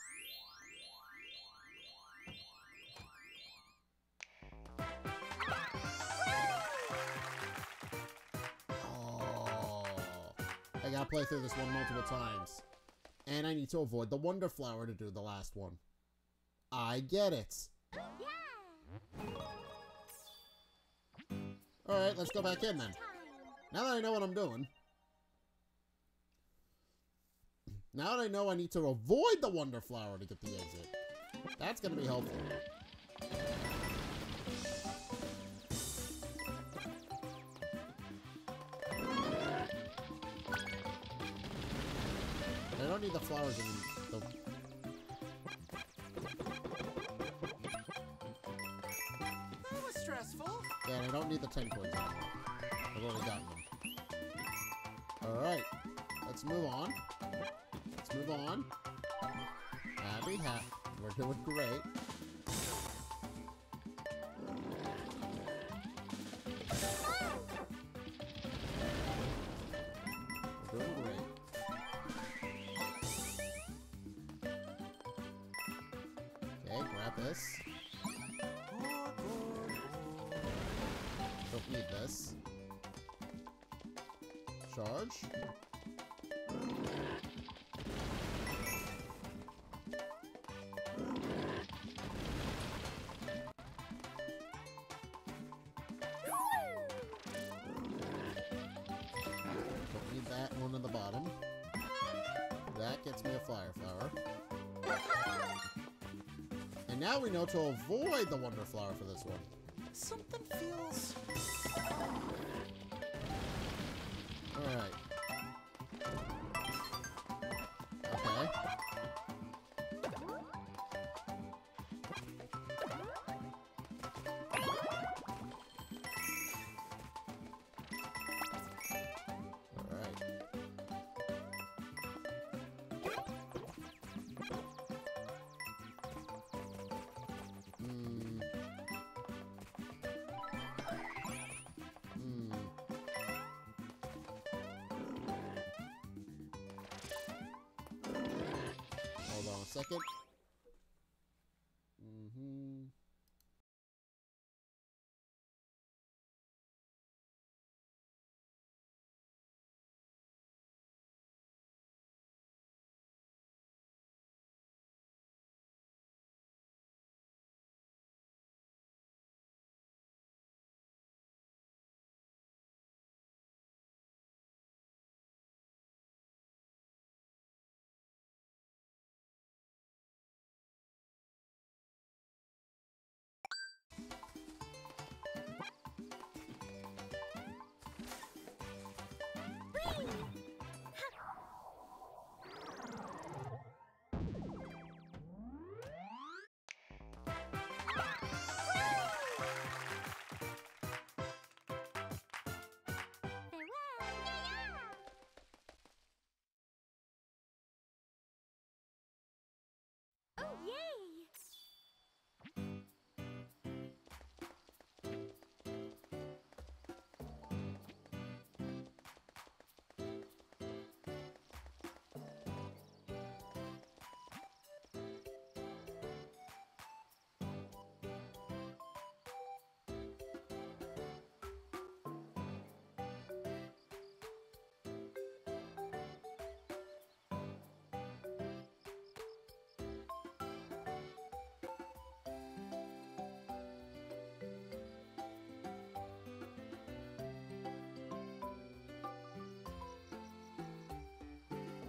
Oh. I gotta play through this one multiple times. And I need to avoid the Wonder Flower to do the last one. I get it. Alright, let's go back in then. Now that I know what I'm doing. Now that I know I need to avoid the Wonder Flower to get the exit, that's going to be helpful. I don't need the flowers in the... That was stressful. Yeah, and I don't need the ten coins anymore. I've already gotten them. Alright, let's move on. Let's move on. Happy, happy. We're doing great. We're doing great. Okay, grab this. Don't need this. Charge. Now we know to avoid the Wonder Flower for this one. Something feels... Alright. Okay. second. Mm-hmm.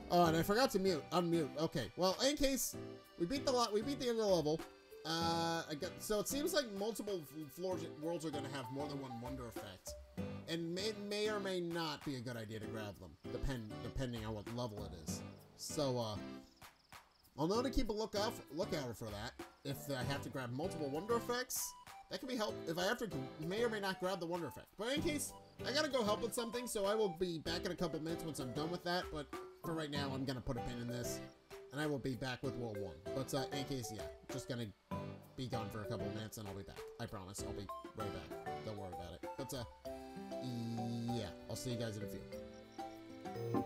Oh, and I forgot to mute, unmute. Okay, well, in case we beat the lot, we beat the end of the level. Uh, I got, so it seems like multiple floors, worlds are going to have more than one wonder effect, and may, may or may not be a good idea to grab them, depend depending on what level it is. So, uh, I'll know to keep a lookout look out for that. If I have to grab multiple wonder effects, that can be help. If I have to, may or may not grab the wonder effect. But in case, I gotta go help with something, so I will be back in a couple minutes once I'm done with that. But for right now, I'm gonna put a pin in this, and I will be back with World One. But uh, in case, yeah, just gonna be gone for a couple minutes, and I'll be back. I promise, I'll be right back. Don't worry about it. But uh, yeah, I'll see you guys in a few.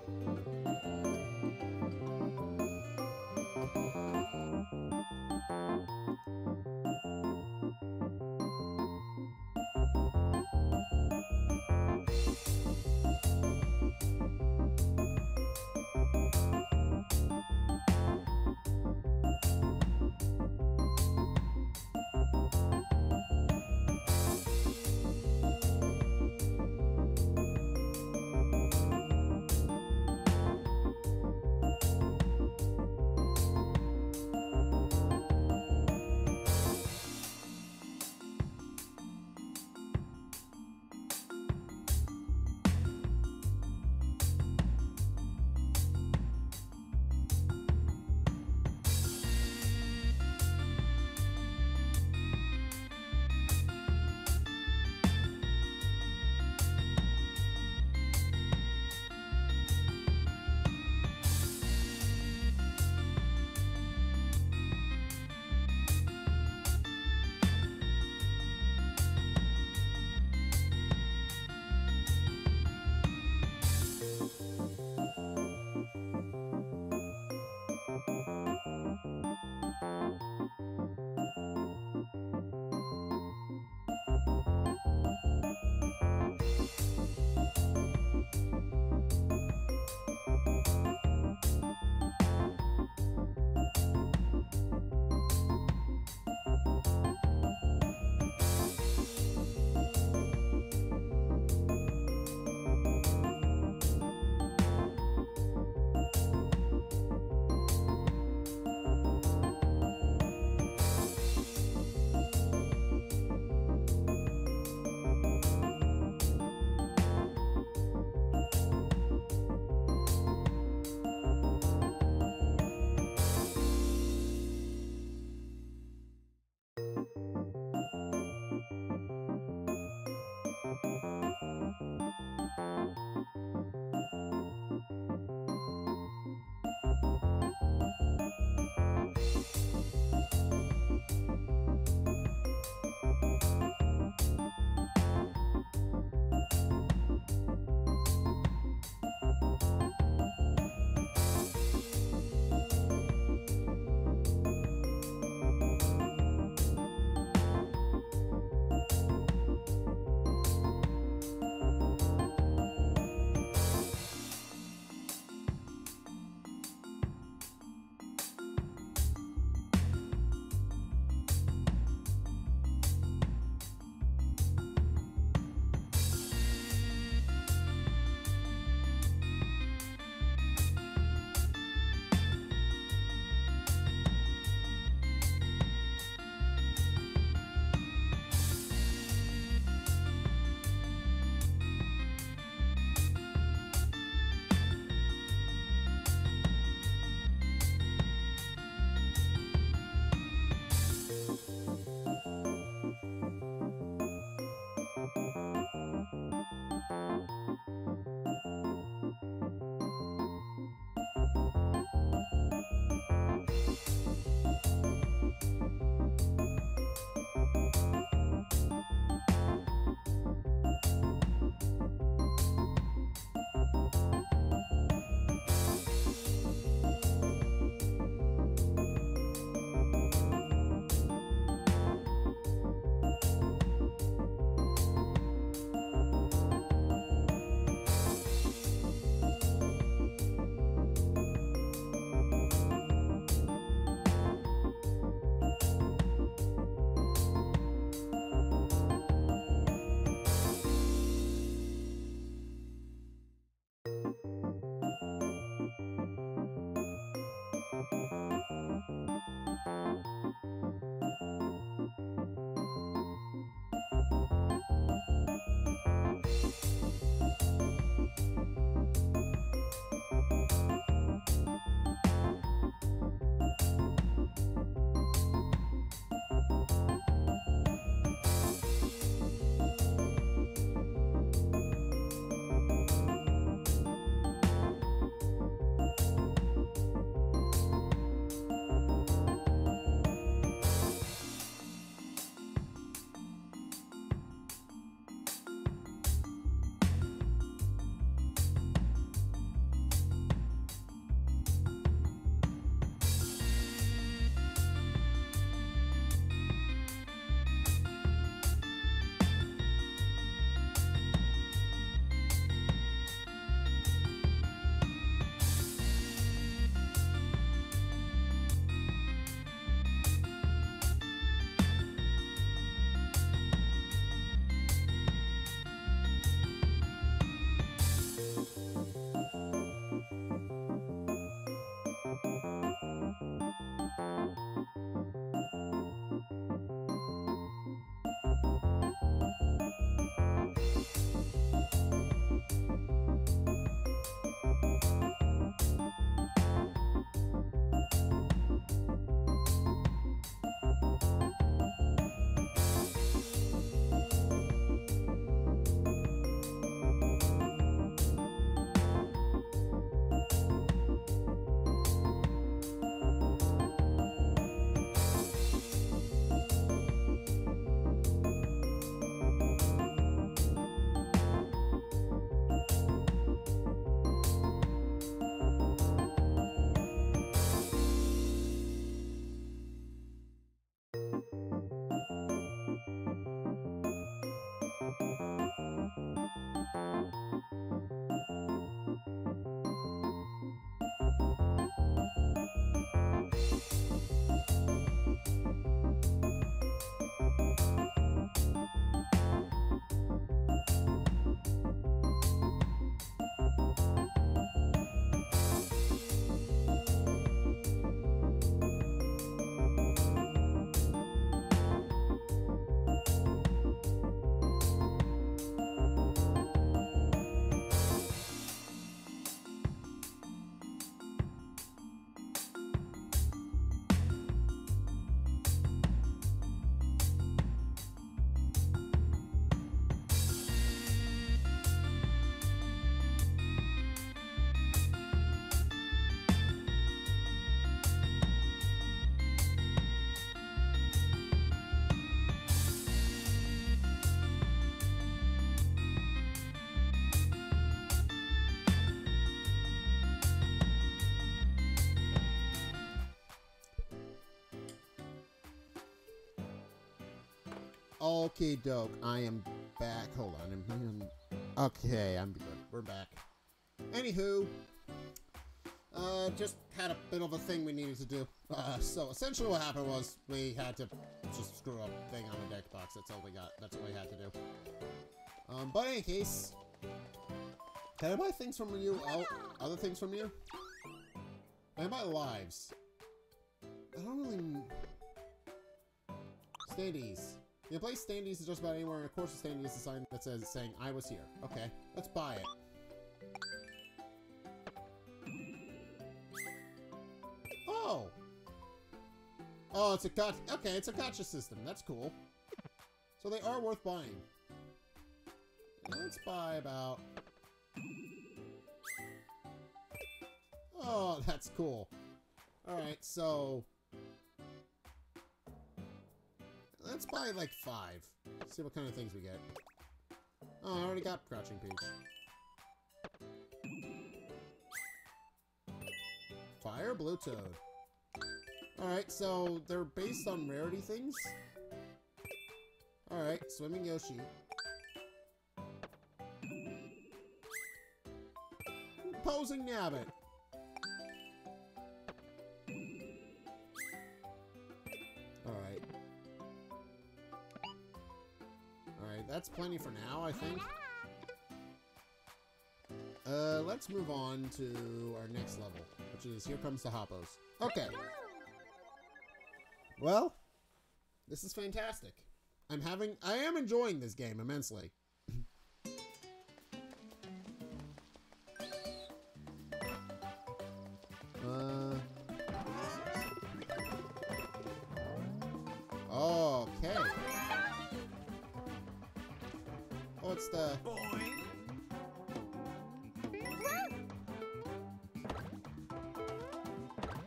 Okay, doke. I am back. Hold on. I'm, I'm, okay, I'm good. We're back. Anywho, uh, just had a bit of a thing we needed to do. Uh, so essentially, what happened was we had to just screw up thing on the deck box. That's all we got. That's all we had to do. Um, but in any case, can I buy things from you? Oh, other things from you? Can I buy lives? I don't really. Standees. You can place standees just about anywhere, and of course the standees is a sign that says saying I was here. Okay, let's buy it. Oh! Oh, it's a gacha. Okay, it's a gacha system. That's cool. So they are worth buying. Let's buy about... Oh, that's cool. Alright, so... Let's buy like five. See what kind of things we get. Oh, I already got Crouching Peach. Fire Blue Toad. Alright, so they're based on rarity things. Alright, Swimming Yoshi. Posing Nabbit. Alright. Alright, that's plenty for now, I think. Uh, let's move on to our next level, which is Here Comes the Hoppos. Okay. Well, this is fantastic. I'm having... I am enjoying this game immensely. Uh... Okay. Oh, it's the...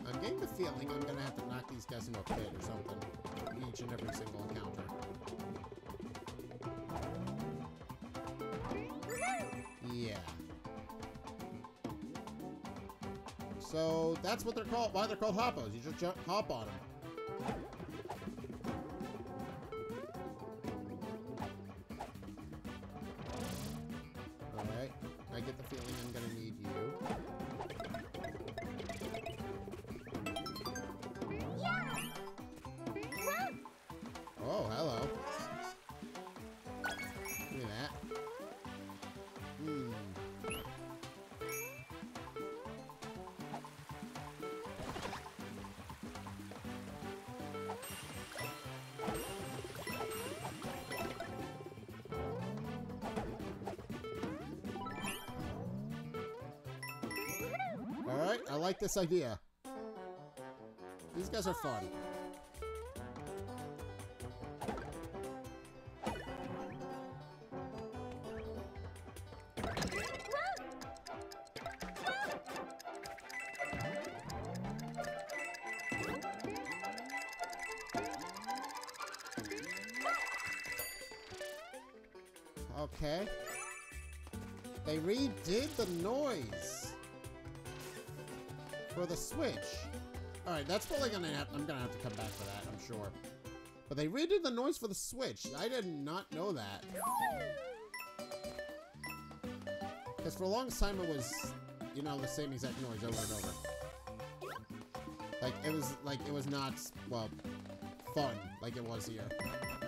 I'm getting the feeling I'm gonna have to knock these guys into a pit or something. Each and every single encounter. Yeah. So that's what they're called. Why they're called hoppos? You just jump, hop on them. All right. I get the feeling I'm gonna need you. Yeah. Oh, hello. Look at that. Hmm. I like this idea. These guys are fun. Okay. They redid the noise. For the Switch. Alright, that's probably gonna have, I'm gonna have to come back for that, I'm sure. But they redid the noise for the Switch. I did not know that. Because for a long time it was, you know, the same exact noise over and over. Like, it was, like, it was not, well, fun like it was here.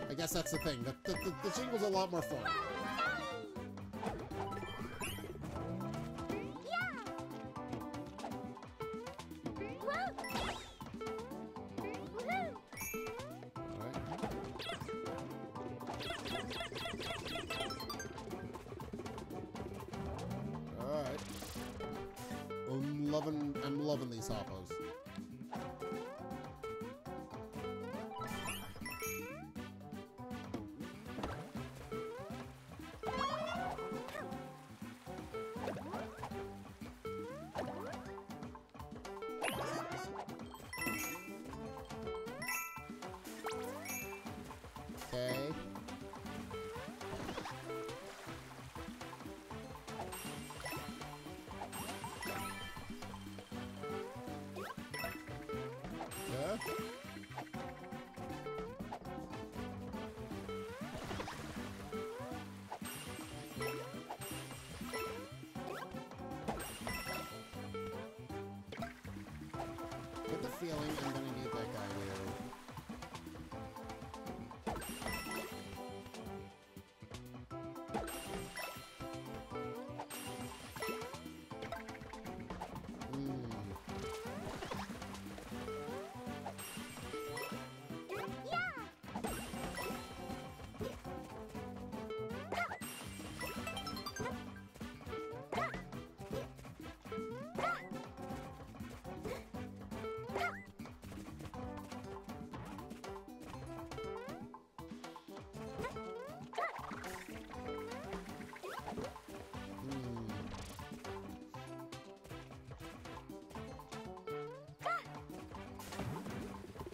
I guess that's the thing. The, the, the, the jingle's a lot more fun. Hoppos. Okay.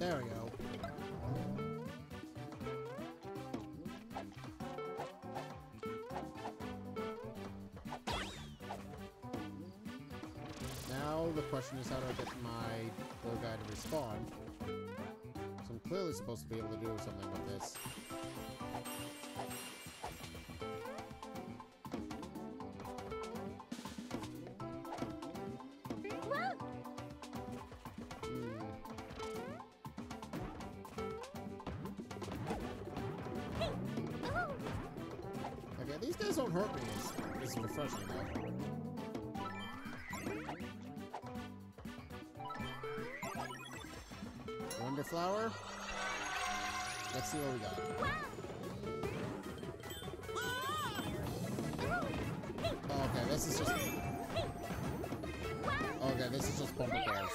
There we go. Now the question is how do I get my little guy to respawn? So I'm clearly supposed to be able to do something with this. Don't hurt me, it's, it's refreshing though. Wonder flower? Let's see what we got. Oh, okay, this is just... Okay, this is just bumper cars.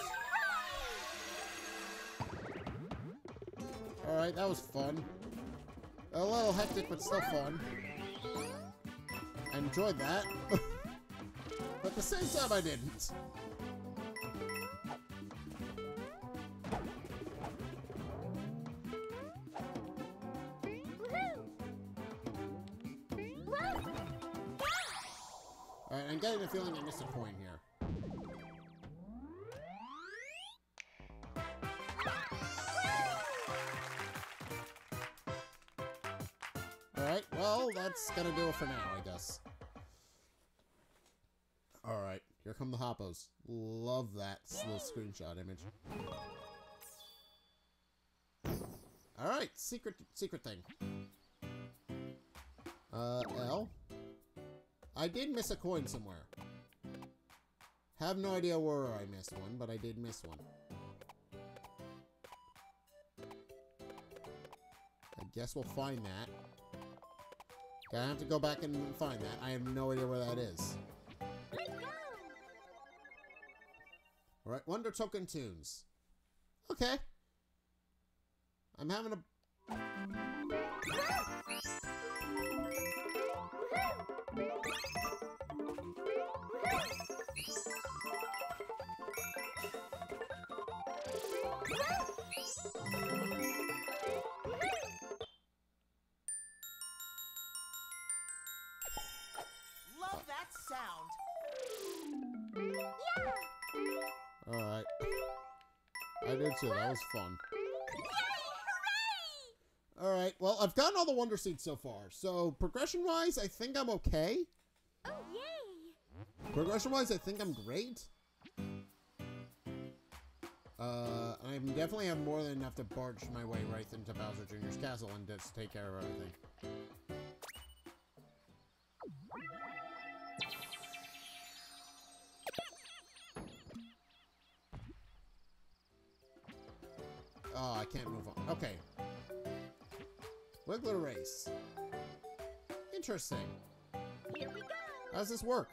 Alright, that was fun. A little hectic, but still fun. I enjoyed that, but at the same time I didn't. Alright, I'm getting the feeling I missed a point here. Alright, well, that's gonna do it for now, I guess. Alright, here come the Hoppos. Love that little screenshot image. Alright, secret secret thing. Uh, L? I did miss a coin somewhere. Have no idea where I missed one, but I did miss one. I guess we'll find that. Okay, I have to go back and find that. I have no idea where that is. Alright, Wonder Token Tunes. Okay. I'm having a... sound. Yeah. Alright. I did too. That was fun. Alright, well, I've gotten all the Wonder Seeds so far. So, progression-wise, I think I'm okay. Oh, yay! Progression-wise, I think I'm great. Uh, I definitely have more than enough to barge my way right into Bowser Junior's castle and just take care of everything. Oh, I can't move on. Okay. Wiggler race. Interesting. Here we go. How does this work?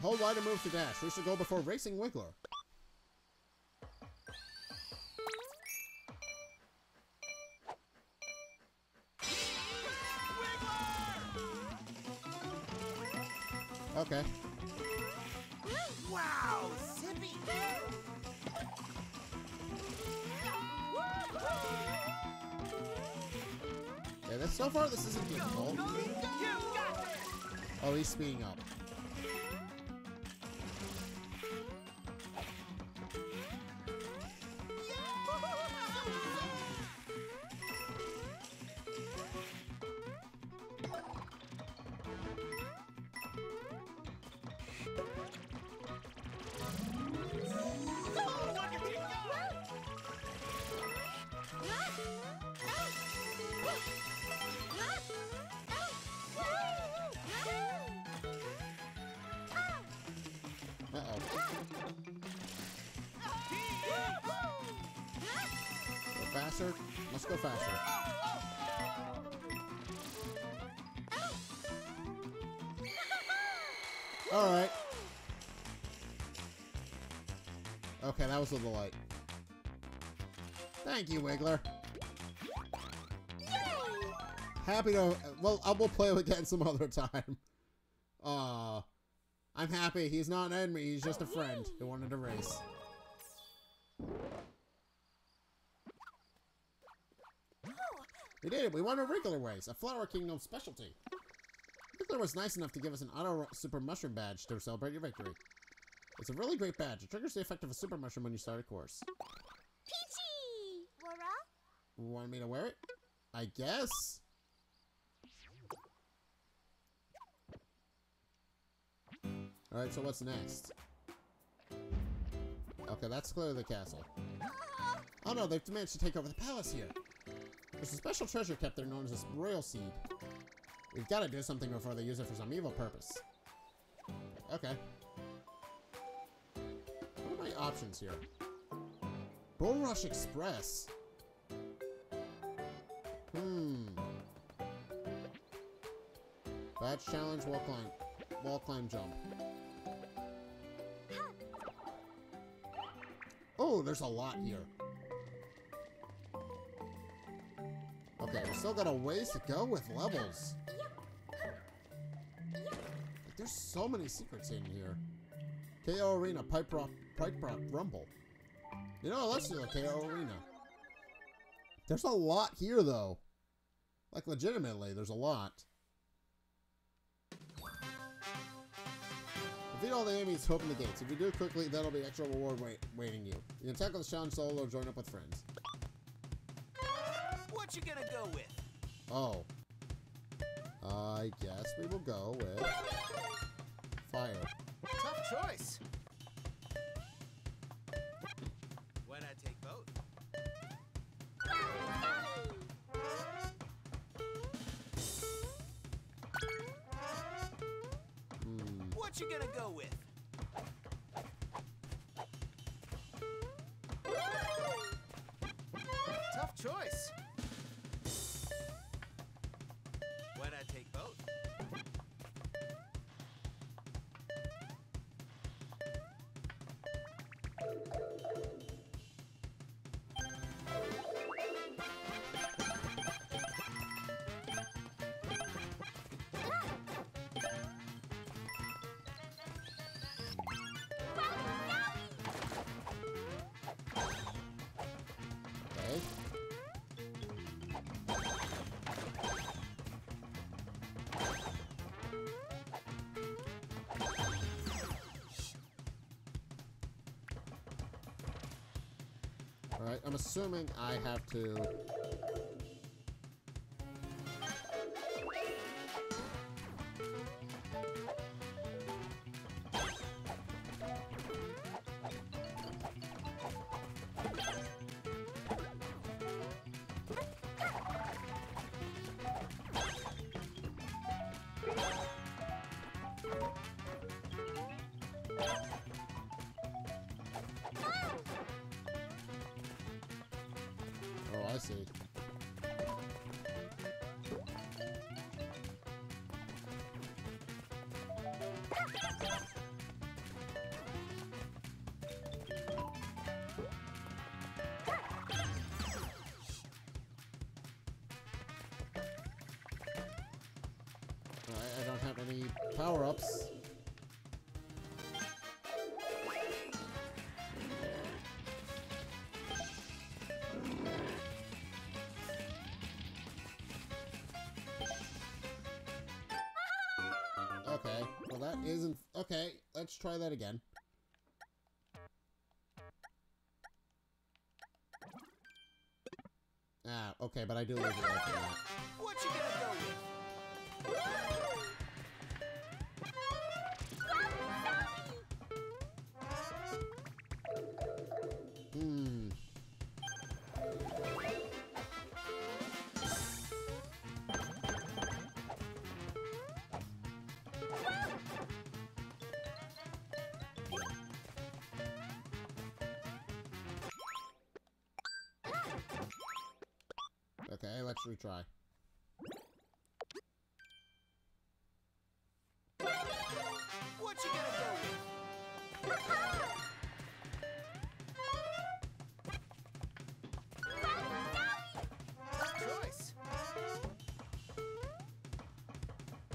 Hold Y to move to dash. We should go before racing Wiggler. Okay. Wow, Zippy! Yeah, that's, so far this isn't difficult. Oh, he's speeding up. Faster? Let's go faster. Alright. Okay, that was a delight. Thank you, Wiggler. Happy to... Well, I will play again some other time. Aw. I'm happy. He's not an enemy. He's just a friend who wanted to race. We did it. We won a regular race, a Flower Kingdom specialty. Rickler was nice enough to give us an auto super mushroom badge to celebrate your victory. It's a really great badge. It triggers the effect of a super mushroom when you start a course. Peachy! Laura? Want me to wear it? I guess. Alright, so what's next? Okay, that's clearly the castle. Oh no, they've managed to take over the palace here. There's a special treasure kept there known as Royal Seed. We've got to do something before they use it for some evil purpose. Okay. What are my options here? Bull Rush Express. Hmm. Badge challenge, wall climb, wall climb jump. Oh, there's a lot here. Okay, we still got a ways to go with levels. Like, there's so many secrets in here. K O Arena, Pipe Rock, Pipe Rock Rumble. You know, let's do the K O Arena. There's a lot here, though. Like, legitimately, there's a lot. Defeat all the enemies to open the gates. If you do it quickly, that'll be extra reward wait waiting you. You can tackle the challenge solo or join up with friends. What you gonna go with? Oh. I guess we will go with... fire. Tough choice. Why not take both? Mm. What you gonna go with? Tough choice. Why not take both? I'm assuming I have to... Okay, let's try that again. Ah, okay, but I do love it like that. What you gonna go with? Hmm. Let's retry. What you gonna go with? Choice.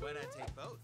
Why not take both?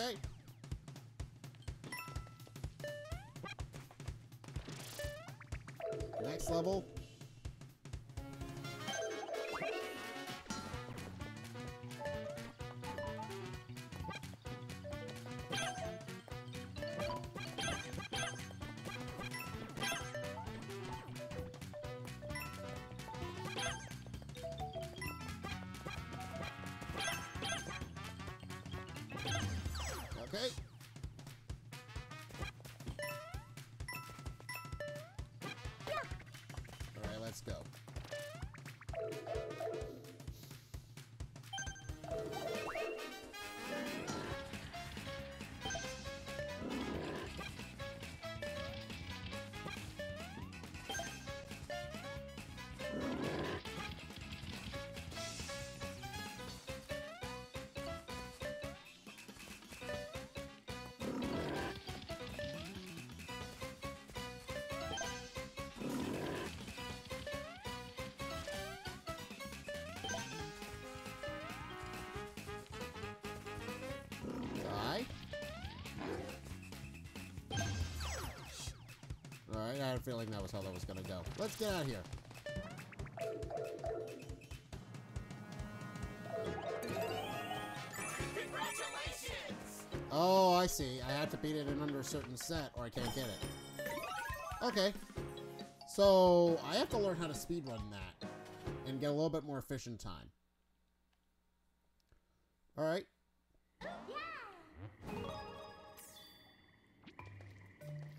Okay. Next level. I had a feeling that was how that was gonna go. Let's get out of here. Congratulations! Oh, I see. I have to beat it in under a certain set or I can't get it. Okay. So, I have to learn how to speedrun that and get a little bit more efficient time. Alright.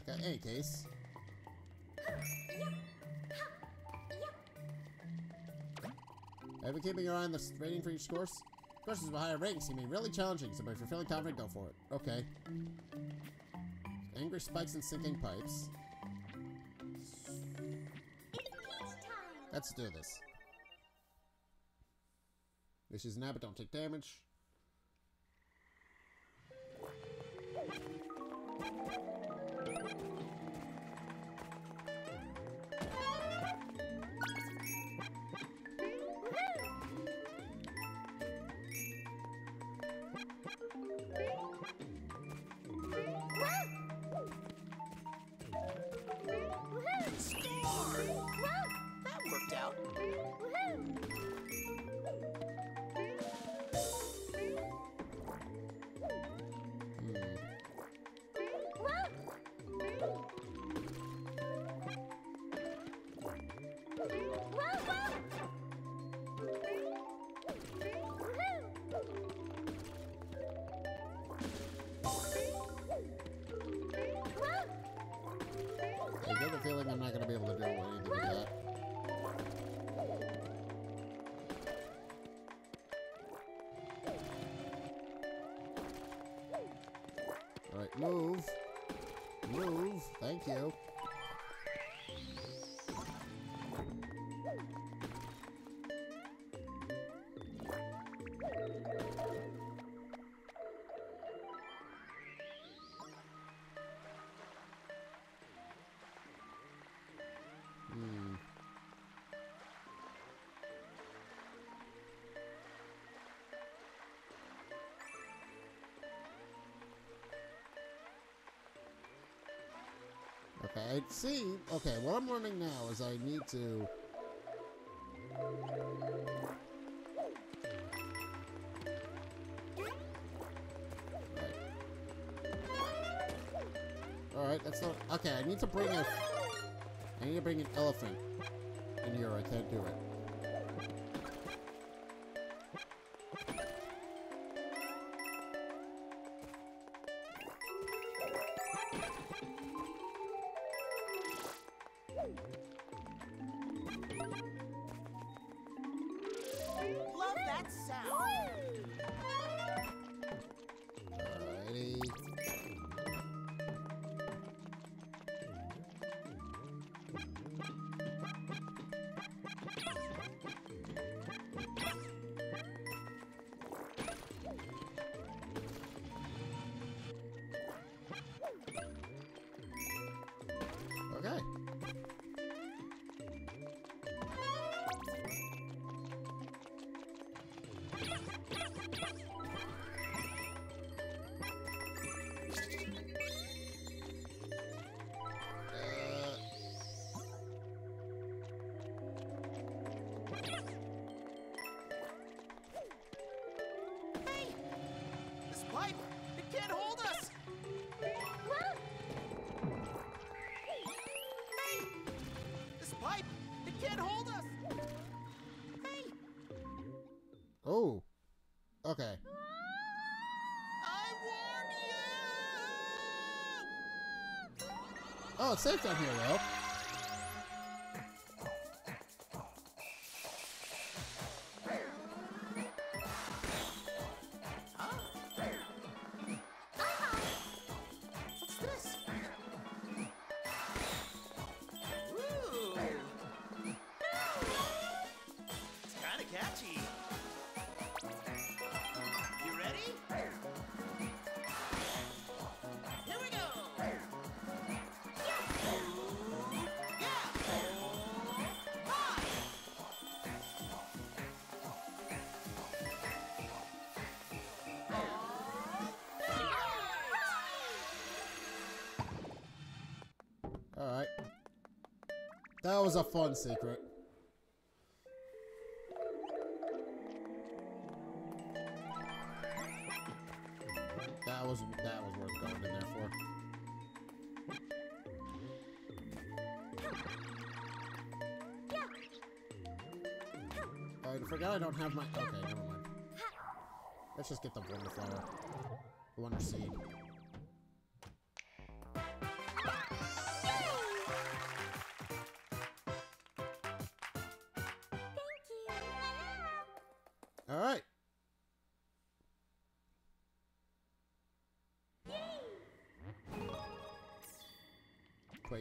Okay, any case. Have you been keeping your eye on the rating for each course? Courses with higher ratings seem to be really challenging, so if you're feeling confident, go for it. Okay. Angry spikes and sinking pipes. Let's do this. This is an app, but don't take damage. I see. Okay, what I'm learning now is I need to. Alright, All right, that's not. Okay, I need to bring a. I need to bring an elephant in here. I can't do it. pipe! It can't hold us! Hey! This pipe! It can't hold us! Hey! Oh. Okay. I warned you! Oh, it's safe down here, though. That was a fun secret. That was that was worth going in there for. I forgot I don't have my. Okay, never mind. Let's just get the Wonder Flower, the Wonder Seed.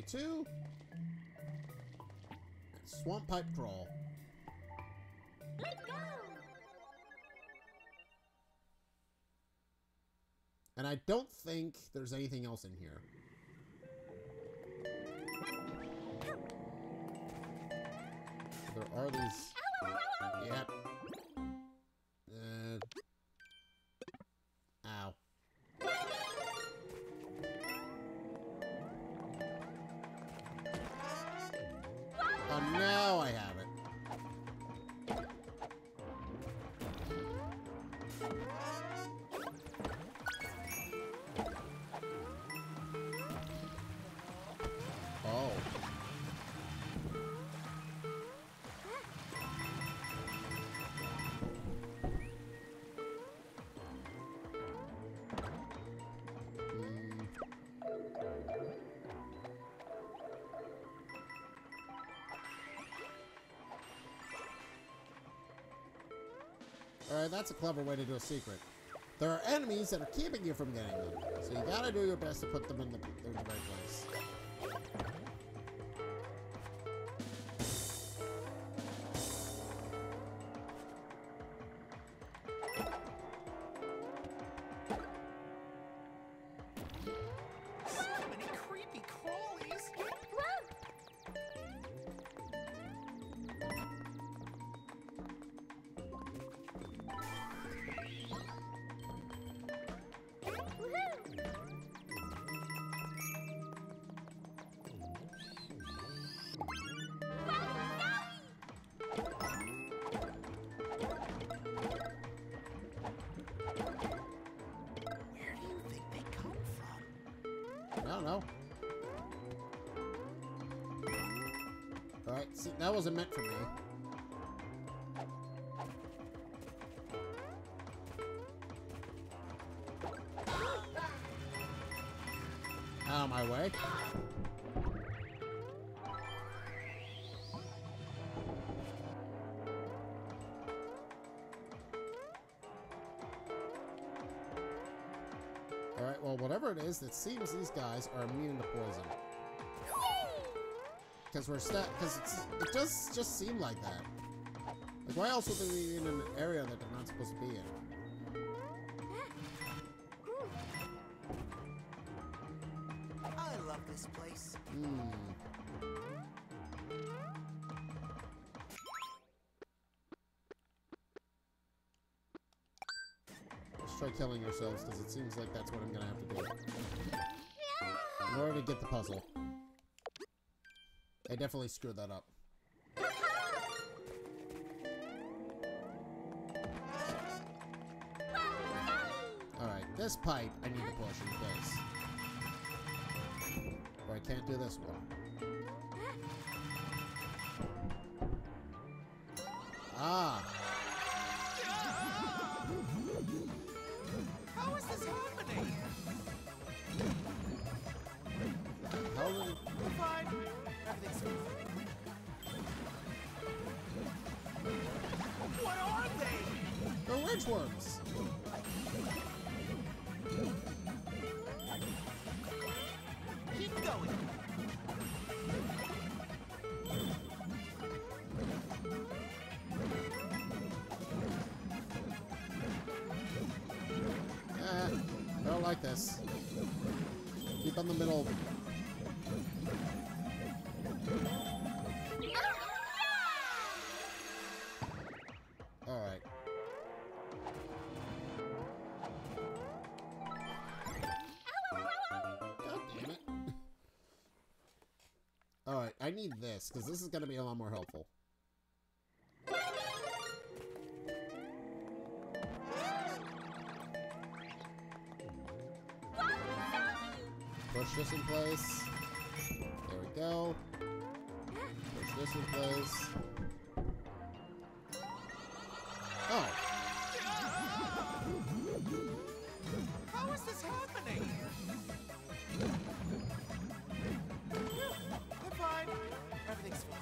Two and swamp pipe crawl. Let's go. And I don't think there's anything else in here. There are these. Yep. Uh, ow. Oh, now I have it. That's a clever way to do a secret. There are enemies that are keeping you from getting them, so you gotta do your best to put them in the, in the right place. That wasn't meant for me. Out of my way. Alright, well, whatever it is, it seems these guys are immune to poison. Because we're stuck. Because it does just seem like that. Like, why else would they be in an area that they're not supposed to be in? I love this place. Hmm. Let's try killing ourselves, because it seems like that's what I'm gonna have to do in order to get the puzzle. I definitely screwed that up. Alright, this pipe, I need to push in place. Or I can't do this one. Ah. How is this happening? How did it... We're fine. Everything's fine. What are they? They're ledgeworms. Keep going. Ah, I don't like this. Keep on the middle. Alright. God damn it. Alright, I need this, because this is going to be a lot more helpful. Push this in place. There we go. Push this in place. Oh. How is this happening? They're fine. Everything's fine.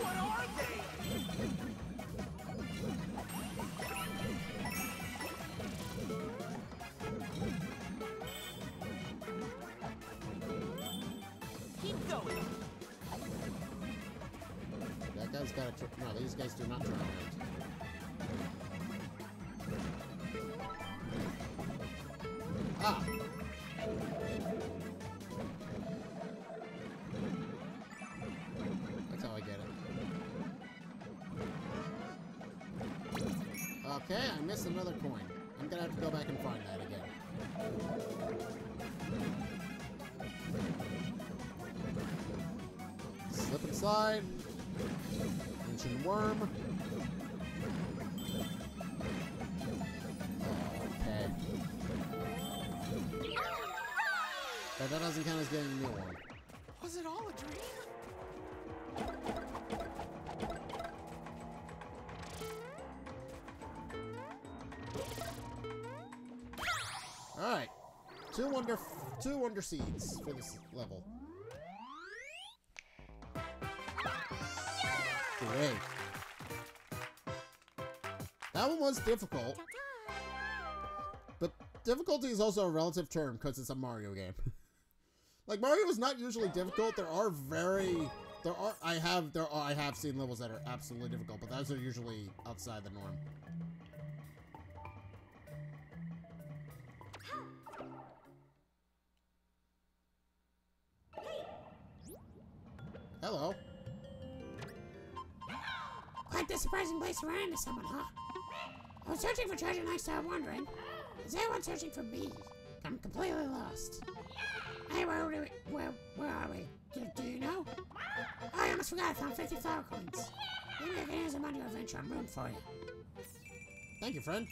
What are they? Going. That guy's got a trip. No, these guys do not try it. Ah! That's how I get it. Okay, I missed another coin. I'm gonna have to go back and find that again. Slip and slide. Ancient worm. Okay. But that doesn't count as getting a new one. Was it all a dream? Alright. Two wonder two wonder seeds for this level. Great. That one was difficult, but difficulty is also a relative term because it's a Mario game. Like Mario is not usually difficult. There are very, there are I have there are, I have seen levels that are absolutely difficult, but those are usually outside the norm. Hello. Quite the surprising place to run into someone, huh? I was searching for treasure and I started wondering, is anyone searching for me? I'm completely lost. Hey, where are we? Where, where are we? Do, do you know? Oh, I almost forgot I found fifty flower coins. Maybe I can use them on your adventure. I'm rooting for you. Thank you, friend.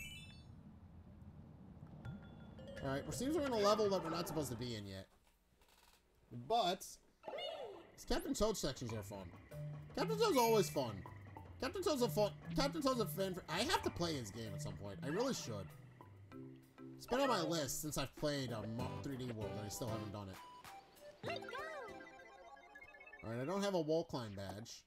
Alright, well, seems we're in a level that we're not supposed to be in yet. But, these Captain Toad sections are fun. Captain Toad's always fun. Captain Toad's a fun. Captain Toad's a fan. For, I have to play his game at some point. I really should. It's been on my list since I've played a three D World, and I still haven't done it. All right, I don't have a wall climb badge.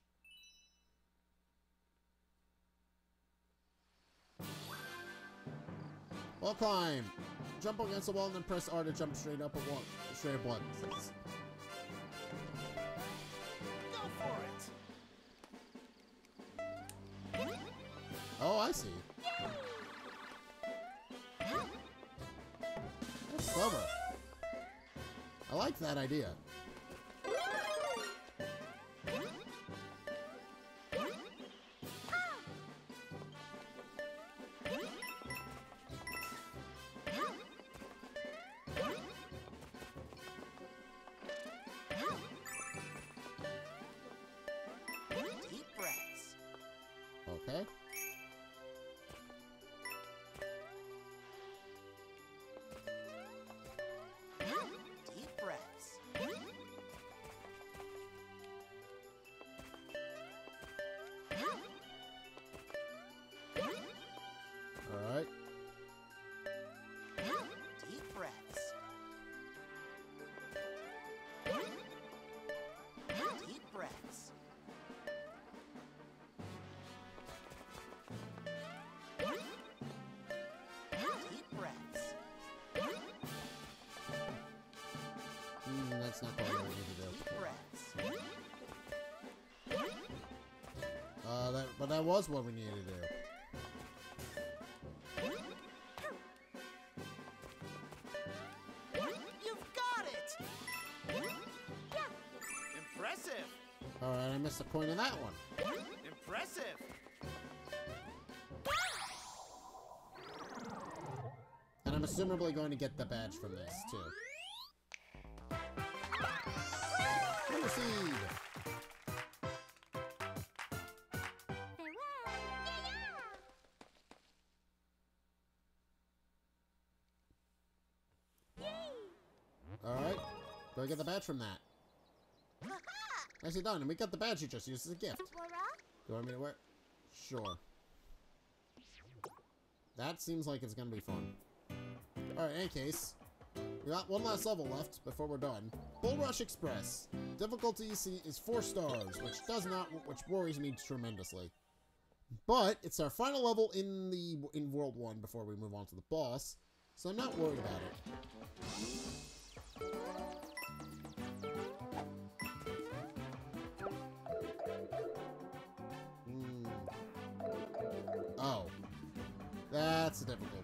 Wall climb. Jump against the wall and then press R to jump straight up a wall. Straight up one. Go for it. Oh, I see. That's clever. I like that idea. it's not that what we need to do. Uh, that, but that was what we needed to do. Alright, I missed the point of that one. Impressive! And I'm assumably going to get the badge from this, too. Proceed! Alright, go get the badge from that. Nicely done, and we got the badge you just used as a gift. Do you want me to wear it? Sure. That seems like it's gonna be fun. Alright, in any case, we got one last level left before we're done. Bull Rush Express. Difficulty is four stars, which does not, which worries me tremendously. But it's our final level in the in World One before we move on to the boss, so I'm not worried about it. Oh, that's a difficulty.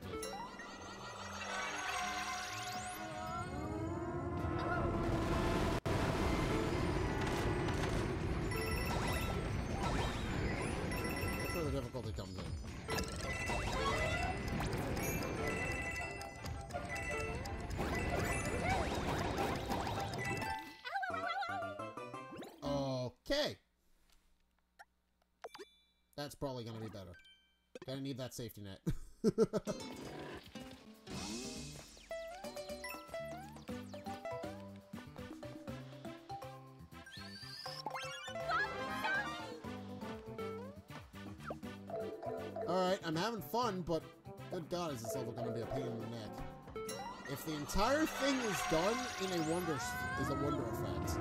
That's where the difficulty comes in. Okay. That's probably gonna be better. Gotta need that safety net. Alright, I'm having fun, but good God, is this level gonna be a pain in the neck. If the entire thing is done in a wonder, is a wonder effect.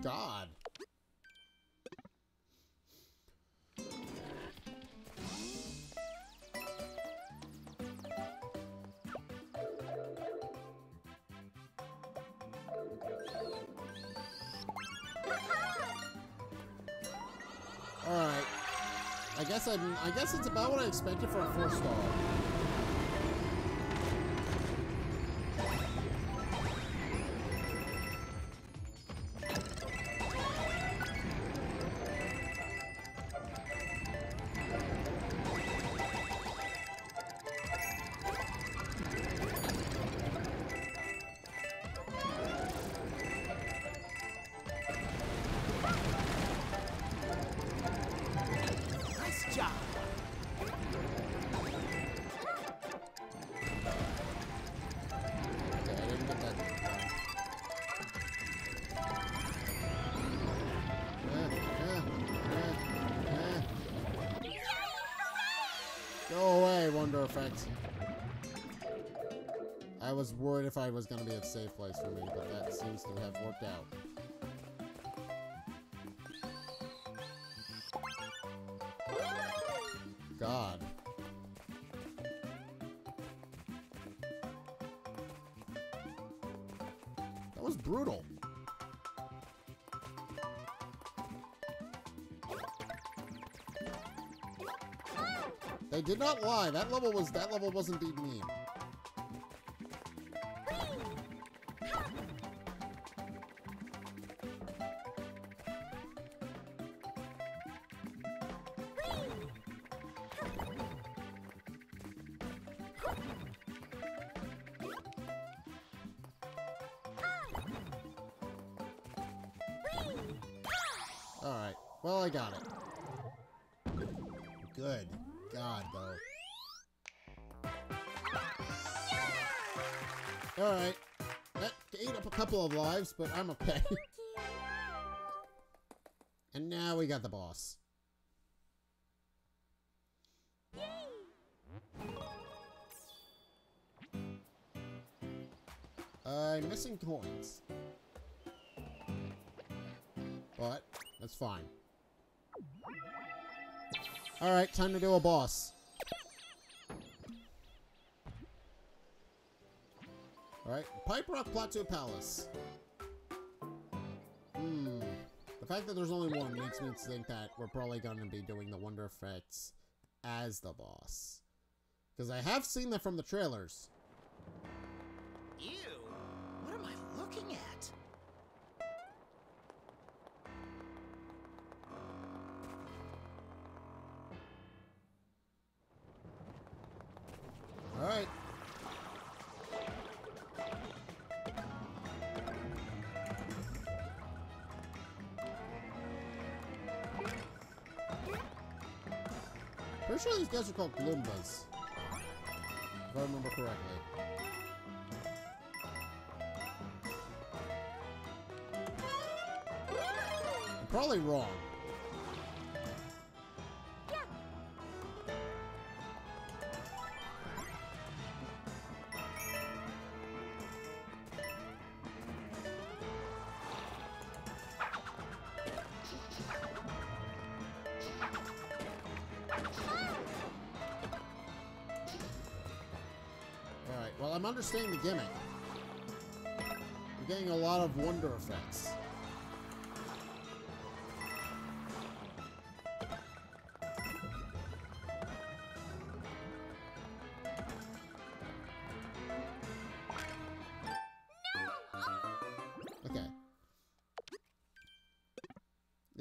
God. All right. I guess I'm, I guess it's about what I expected for a four star. Effect. I was worried if I was going to be a safe place for me, but that seems to have worked out. God. That was brutal. I did not lie. That level was that level was indeed mean. All right. Well, I got it. Good. God, though. Yeah! Alright. That ate up a couple of lives, but I'm okay. And now we got the boss. Yay! I'm missing coins. But that's fine. Alright, time to do a boss. Alright, Pipe Rock Plateau Palace. Hmm. The fact that there's only one makes me think that we're probably going to be doing the Wonder Effects as the boss. Because I have seen that from the trailers. Ew, what am I looking at? All right. Pretty sure these guys are called Gloombas, if I remember correctly. Probably wrong. Yeah. All right. Well, I'm understanding the gimmick. We're getting a lot of wonder effects.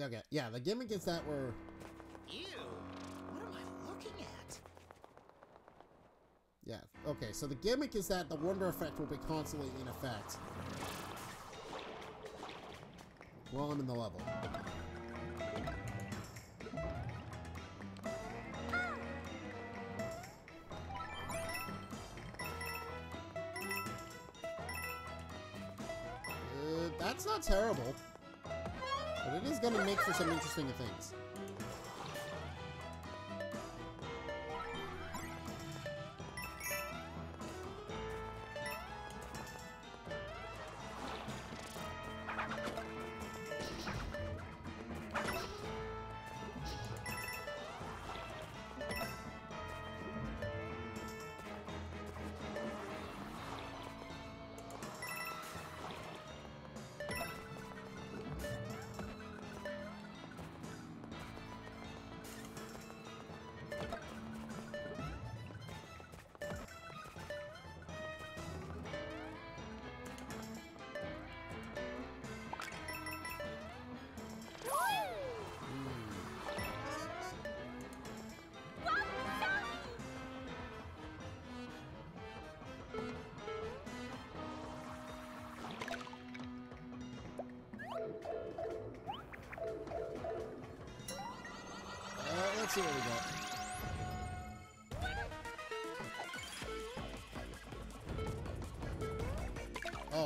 Okay, yeah, the gimmick is that we're... Ew, what am I looking at? Yeah, okay, so the gimmick is that the wonder effect will be constantly in effect while I'm in the level. Uh, that's not terrible. But it is going to make for some interesting things. Let's see what we got.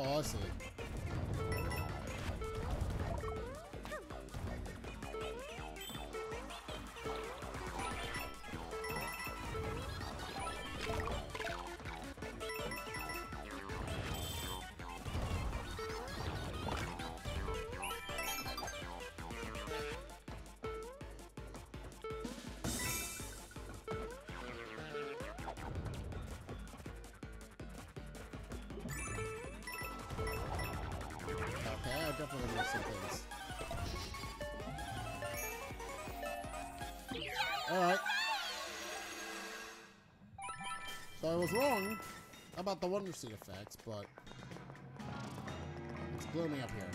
Oh, I see. I was wrong about the Wonder Seed effects, but it's gloomy up here.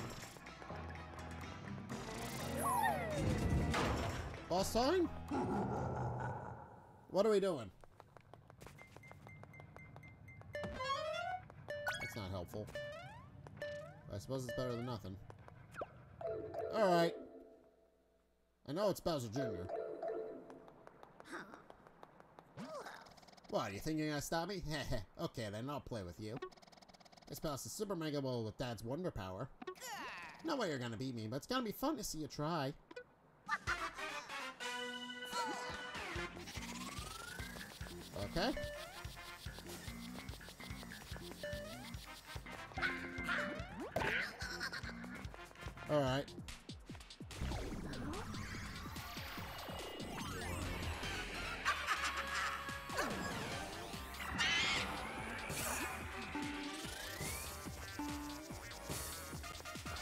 Boss time? What are we doing? That's not helpful. I suppose it's better than nothing. Alright. I know it's Bowser Junior What, you think you're gonna stop me? Heh. Okay then, I'll play with you. This palace is super mega bowl with Dad's wonder power. No way you're gonna beat me, but it's gonna be fun to see you try. Okay. Alright.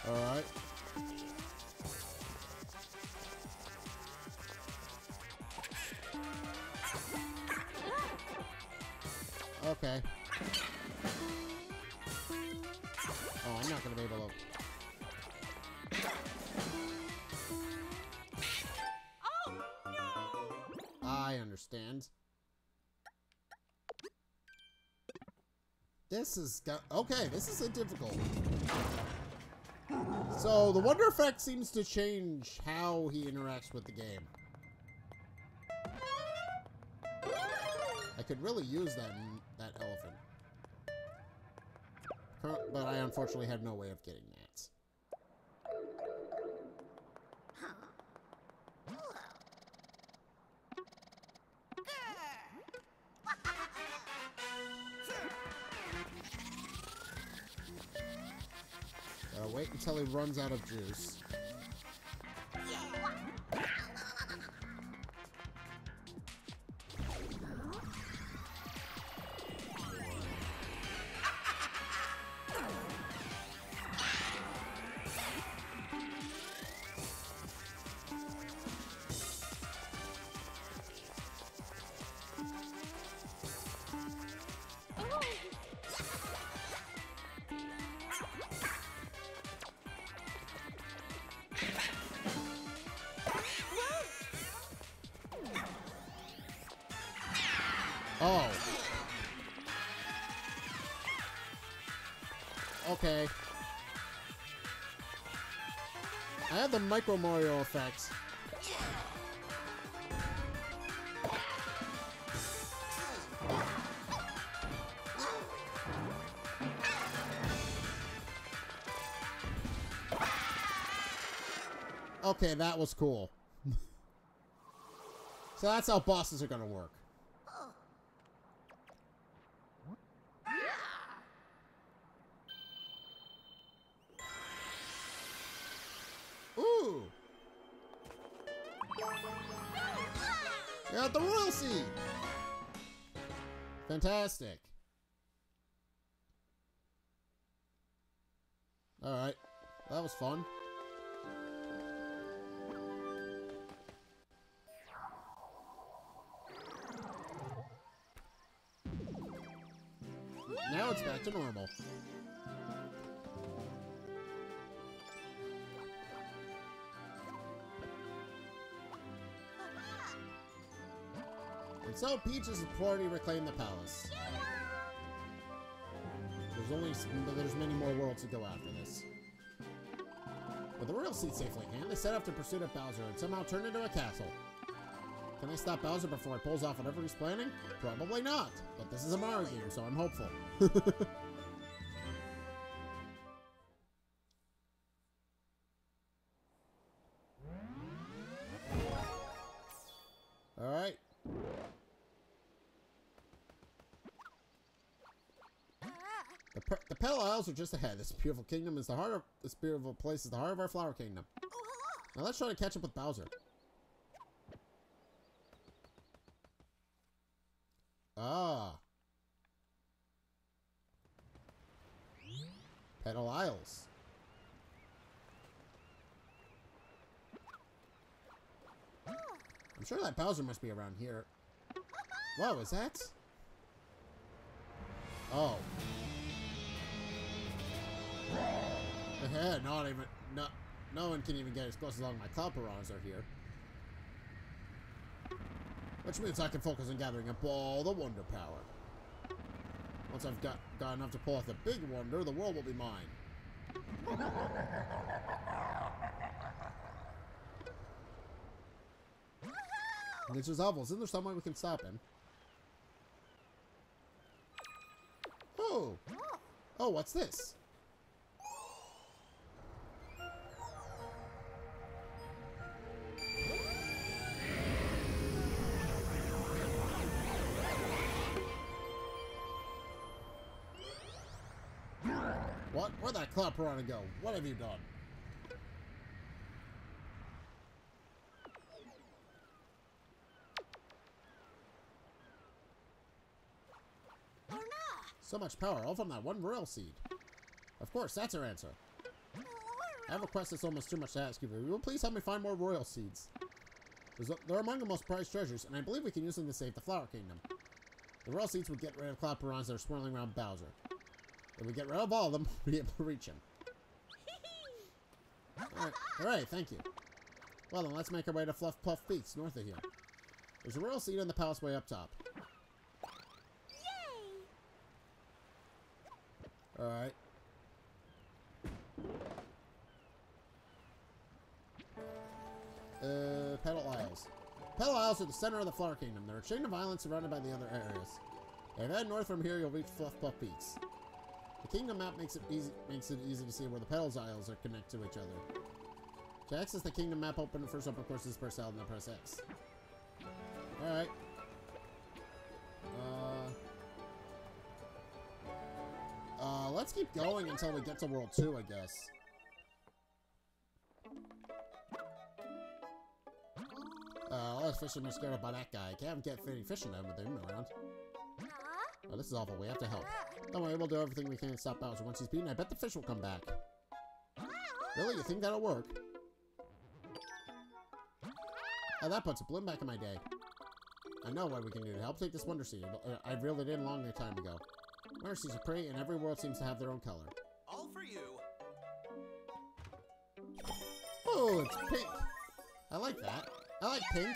Alright. Okay. Oh, I'm not gonna be able to... Oh, no! I understand. This is... Got... Okay, this is a difficult... So, the Wonder Effect seems to change how he interacts with the game. I could really use that that elephant. But I unfortunately have no way of getting that. Gotta wait until he runs out of juice. Okay. I have the Micro Mario effect. Okay, that was cool. So that's how bosses are gonna work. Got the royal seed! Fantastic. Alright. That was fun. Now it's back to normal. So Peach is already reclaimed the palace. There's only there's many more worlds to go after this. With the royal seed safely in hand, they set off to pursue Bowser and somehow turn into a castle. Can they stop Bowser before he pulls off whatever he's planning? Probably not. But this is a Mario game, so I'm hopeful. All right. The, per the Petal Isles are just ahead. This beautiful kingdom is the heart of this beautiful place is the heart of our flower kingdom. Now let's try to catch up with Bowser. Ah, Petal Isles. I'm sure that Bowser must be around here. Whoa, is that? Oh. Not even, no, no one can even get as close as long as my cloud piranhas are here. Which means I can focus on gathering up all the wonder power. Once I've got, got enough to pull off the big wonder, the world will be mine. It's just awful. Isn't there some way we can stop him? Oh! Oh, what's this? What? Where'd that Cloud Piranha go? What have you done? So much power, all from that one Morel seed. Of course, that's her answer. I have a quest that's almost too much to ask you, but will you please help me find more royal seeds? They're among the most prized treasures, and I believe we can use them to save the Flower Kingdom. The royal seeds would get rid of Cloud Piranhas that are swirling around Bowser. If we get rid of all of them, we'll be able to reach him. Alright, hooray, thank you. Well then, let's make our way to Fluff Puff Peaks, north of here. There's a royal seed in the palace way up top. Alright. Uh, Petal Isles. Petal Isles are the center of the Flower Kingdom. They're a chain of islands surrounded by the other areas. If you head north from here, you'll reach Fluff Puff Peaks. The kingdom map makes it easy makes it easy to see where the Petal Isles are connected to each other. To access the kingdom map, open the first open courses per cell and then press X. Alright. Uh... Uh, let's keep going until we get to World two, I guess. Uh, all those fishermen are scared about that guy. I can't get any fishing done with him around. Oh, this is awful. We have to help. Don't worry, we'll do everything we can to stop Bowser. Once he's beaten, I bet the fish will come back. Really? You think that'll work? Oh, that puts a bloom back in my day. I know what we can do to help. Take this Wonder Seed. I really did a long time ago. Wonder seeds are pretty, and every world seems to have their own color. All for you. Oh, it's pink. I like that. I like pink.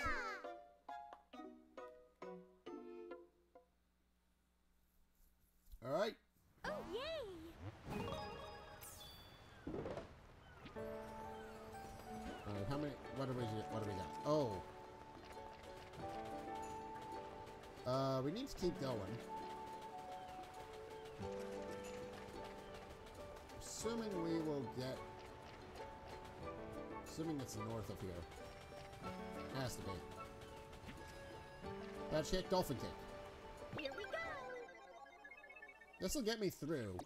All right. Oh yay! All right. How many? What do we? What do we got? Oh. Uh, we need to keep going. Assuming we will get... Assuming it's north of here. Has to be. Badge kick, dolphin kick. Here we go! This'll get me through.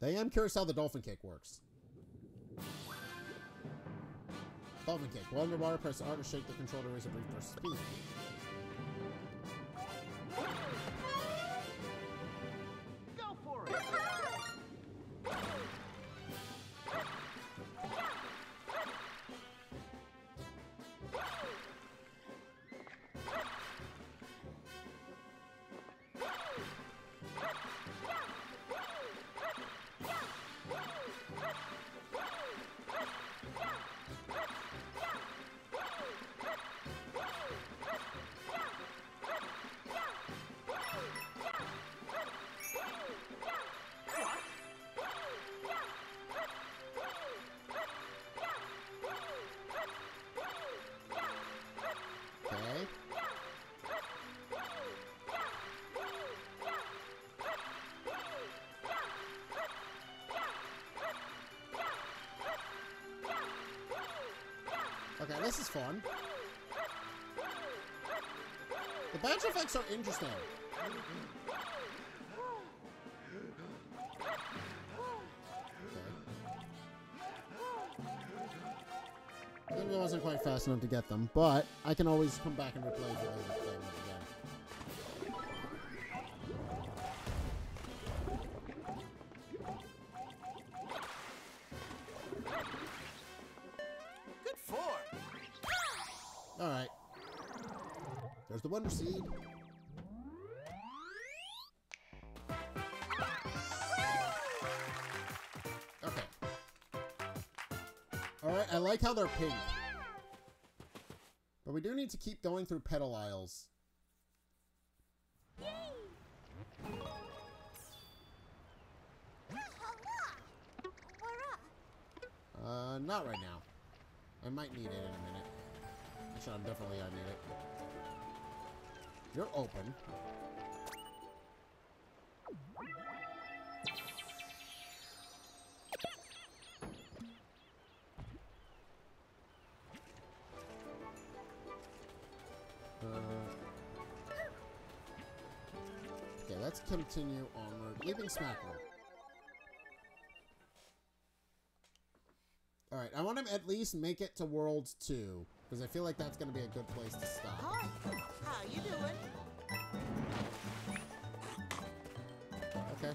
I am curious how the dolphin kick works. Dolphin kick. While underwater, press R to shake the control to raise a brief burst speed. Okay, this is fun. The badge effects are interesting. Okay. Maybe I wasn't quite fast enough to get them, but I can always come back and replay the other thing again. The Wonder Seed. Okay. Alright, I like how they're pink. But we do need to keep going through Petal Isles. Uh, not right now. I might need it in a minute. Actually, I'm definitely gonna need it. You're open. Uh, okay, let's continue onward. Leaving Smackle. All right, I want to at least make it to World Two because I feel like that's going to be a good place to stop. Hi, how you doing? Okay.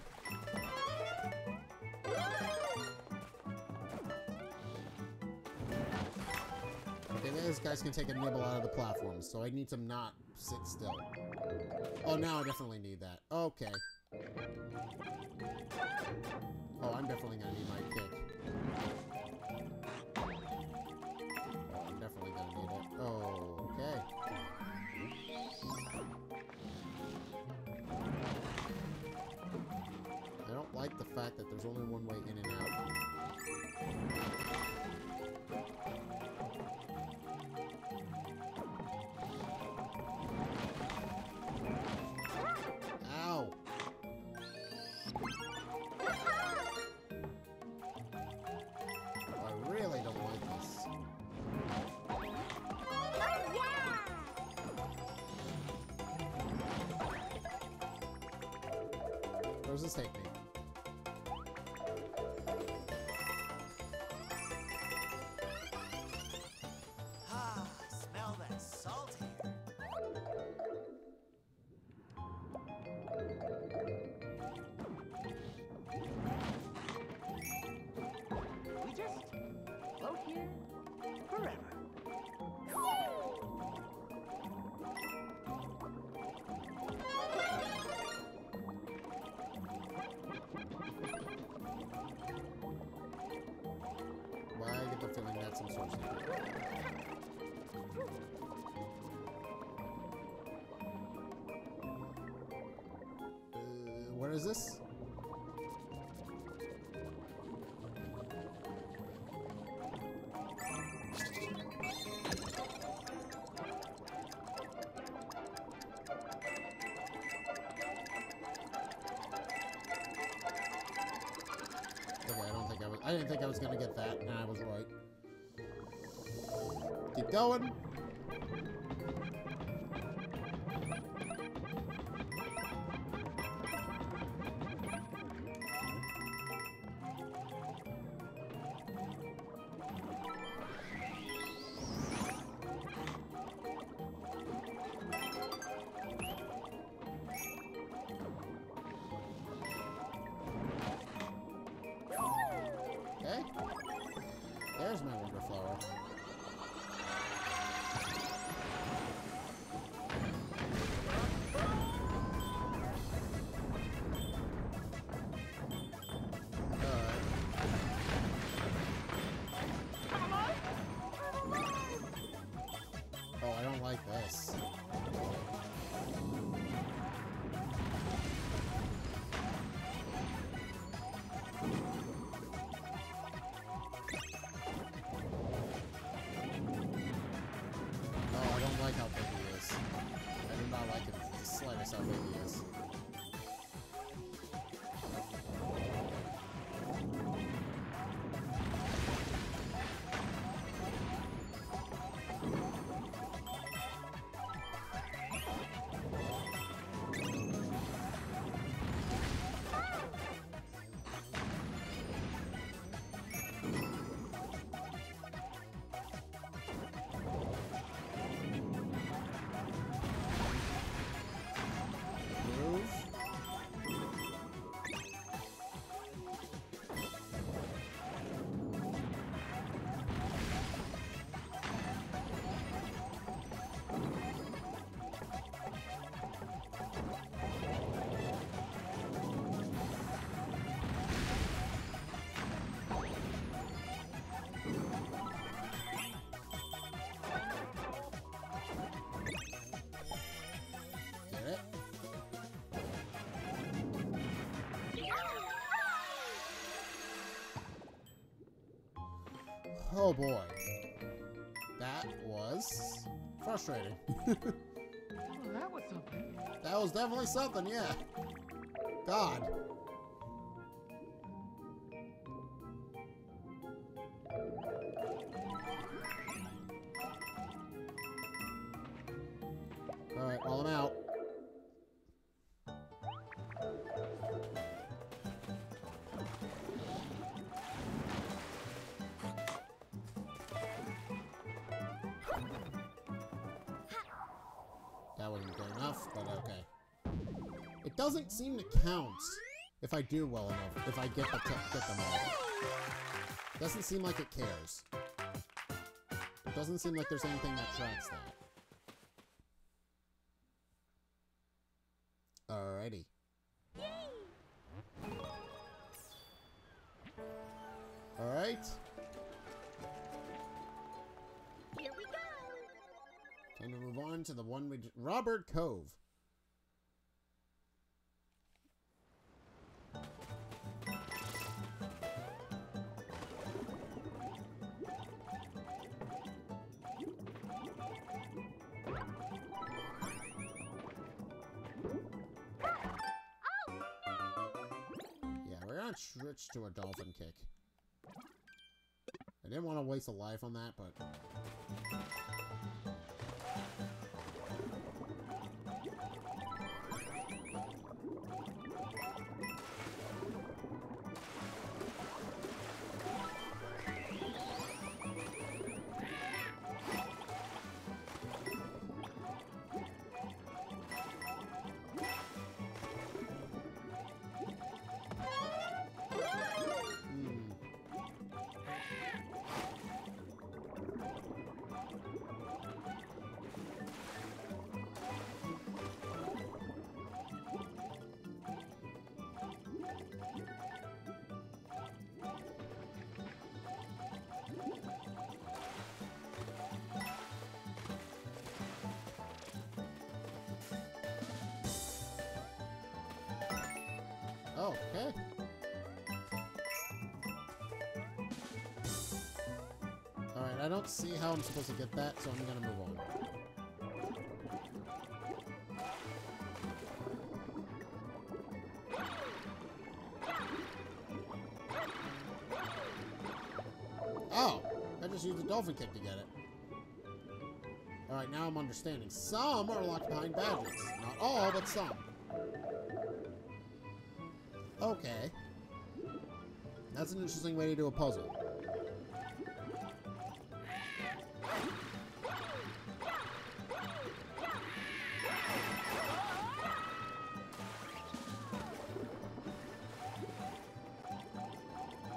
Okay, these guys can take a nibble out of the platforms, so I need to not sit still. Oh, now I definitely need that. Okay. Oh, I'm definitely gonna need my kick. Oh, I'm definitely gonna need it. Oh, okay. I don't like the fact that there's only one way in and out. Ow! Where does this take me? Ah, smell that salt here. We just float here forever. Some sort of secret. Uh, where is this? Okay, I don't think I was. I didn't think I was gonna get that, and I was right. Keep going. Okay. There's my Wonder Flower. Oh boy, that was frustrating. Well, that was something. That was definitely something, yeah. God. All right, well, I'm out. doesn't seem to count if I do well enough, if I get, the get them all. Doesn't seem like it cares. It doesn't seem like there's anything that tracks that. Alrighty. Alright. Here we go. Time to move on to the one we... Robert Cove. Switch to a dolphin kick. I didn't want to waste a life on that, but okay. Alright, I don't see how I'm supposed to get that, so I'm gonna move on. Oh! I just used a dolphin kick to get it. Alright, now I'm understanding. Some are locked behind badges. Not all, but some. Okay. That's an interesting way to do a puzzle.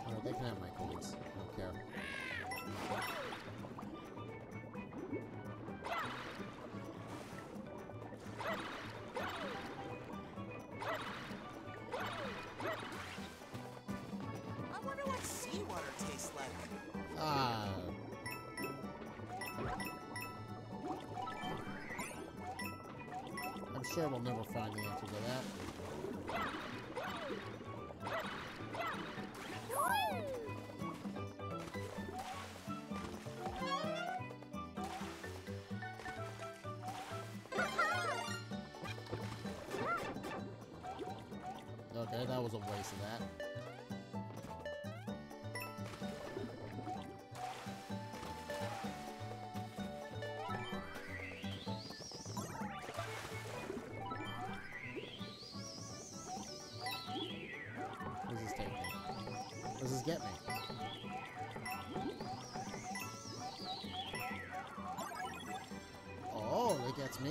Oh, they can have my coins. I don't care. Ah. I'm sure we'll never find the answer to that. Okay, that was a waste of that. Get me. Oh, it gets me.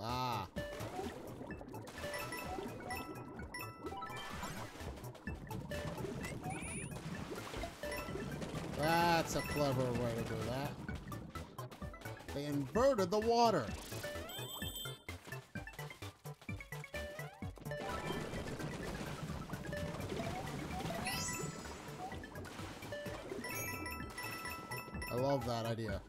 Ah. That's a clever way to do that. They inverted the water. I love that idea.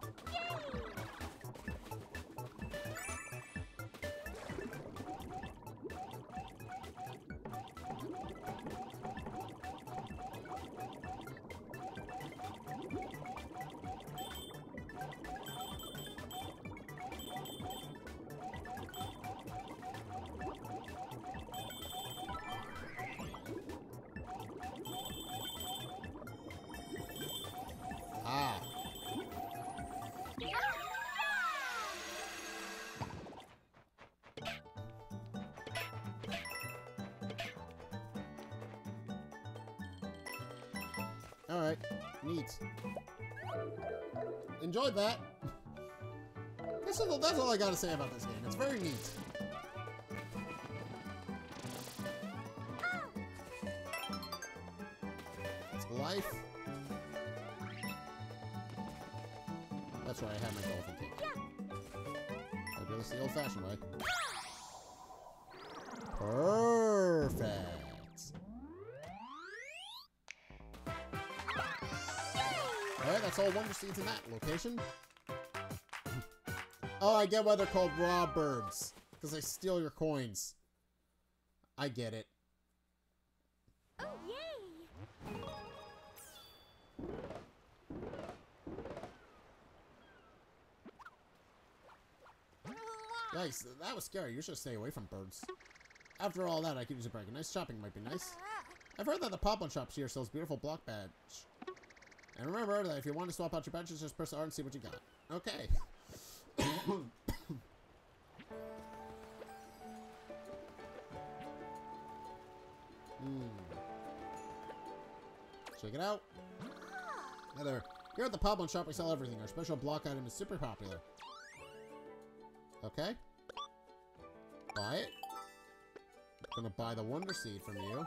Ah. Alright, neat. Enjoyed that. That's all, that's all I gotta say about this game. It's very neat. It's life. That's right, I have my golden ticket. I'll do this the old-fashioned way. Perfect. Alright, that's all Wonder Seeds in that location. Oh, I get why they're called raw birds. Because they steal your coins. I get it. Oh, yay! Nice, that was scary. You should stay away from birds. After all that, I could use a break. A nice shopping might be nice. I've heard that the pop-up shops here sells beautiful block badge. And remember that if you want to swap out your badges, just press R and see what you got. Okay. mm. Check it out. Hey there. Here at the pop-up shop, we sell everything. Our special block item is super popular. Okay. Buy it. I'm gonna buy the Wonder Seed from you.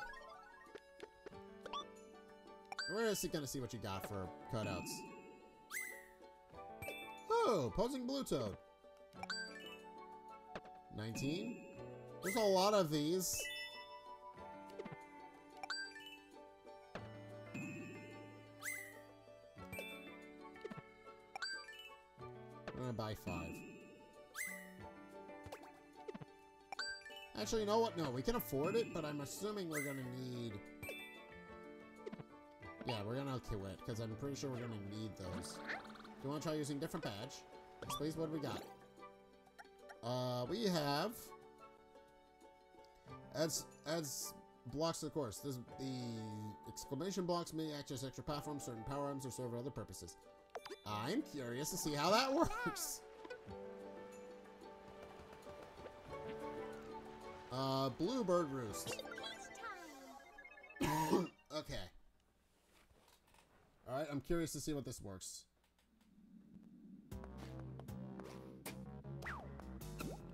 We're just gonna see what you got for cutouts. Oh, posing blue toad. nineteen. There's a lot of these. I'm gonna buy five. Actually, you know what? No, we can afford it, but I'm assuming we're gonna need... Yeah, we're gonna quit it, because I'm pretty sure we're gonna need those. Do you wanna try using different badge? Let's please, what do we got? Uh, we have... Adds, adds blocks to the course. This, the exclamation blocks may act as extra platforms, certain power items, or serve other purposes. I'm curious to see how that works! Uh, Bluebird Roost. Okay. All right, I'm curious to see what this works.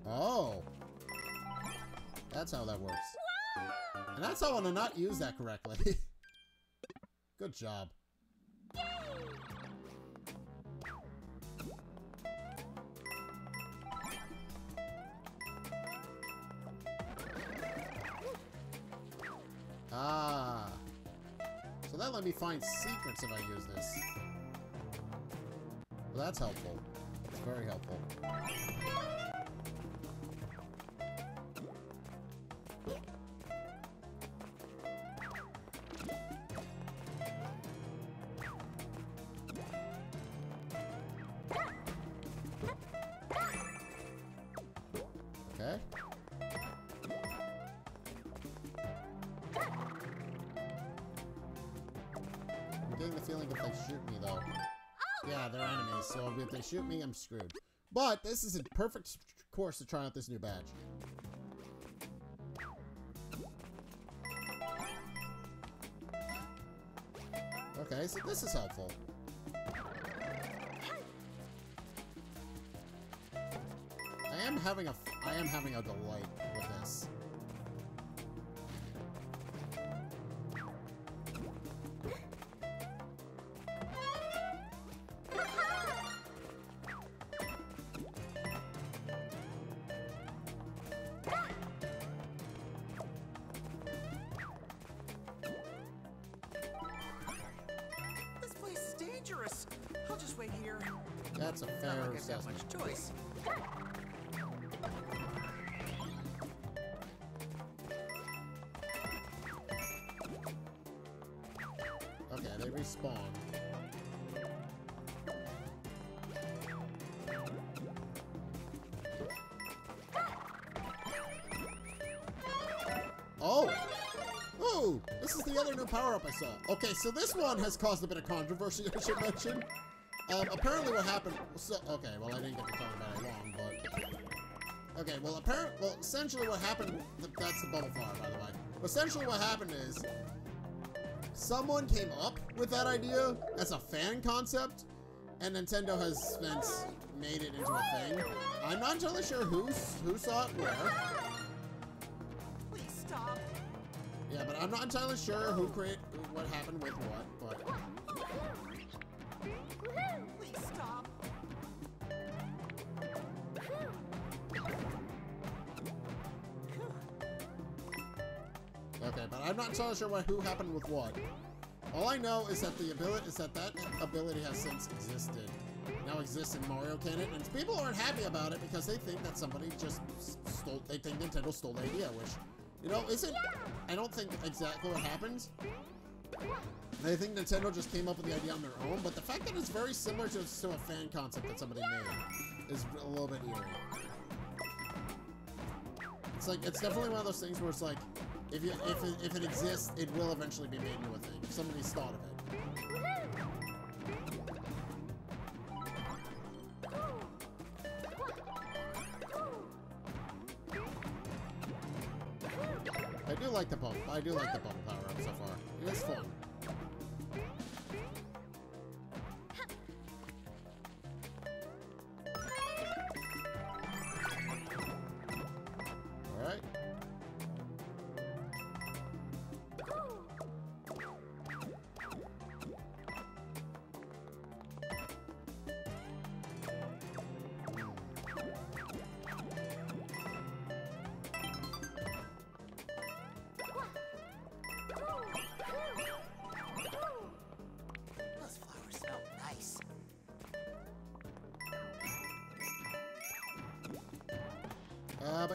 Oh. That's how that works. And that's how I did not use that correctly. Good job. Ah. So that let me find secrets if I use this. Well, that's helpful. It's very helpful. Okay. The feeling if they shoot me though. Yeah, they're enemies, so if they shoot me, I'm screwed. But this is a perfect course to try out this new badge. Okay, so this is helpful. I am having a I am having a delight with this. Power-up I saw. Okay, so this one has caused a bit of controversy, I should mention. Um, apparently what happened... So, okay, well, I didn't get to talk about it long, but... Okay, well, apparently... Well, essentially what happened... That's the bubble flower, by the way. Essentially what happened is... Someone came up with that idea as a fan concept, and Nintendo has since made it into a thing. I'm not entirely sure who, who saw it where. Please stop. Yeah, but I'm not entirely sure who create what happened with what, but... Please stop. Okay, but I'm not entirely sure what, who happened with what. All I know is that the ability is that that ability has since existed. Now exists in Mario canon, and people aren't happy about it because they think that somebody just stole. They think Nintendo stole the idea, which, you know, isn't. I don't think exactly what happens. They think Nintendo just came up with the idea on their own, but the fact that it's very similar to, to a fan concept that somebody made is a little bit eerie. It's like it's definitely one of those things where it's like. If, you, if, it, if it exists, it will eventually be made into a thing. Somebody's thought of it. I do like the bubble. I do like the bubble power up so far. It is fun.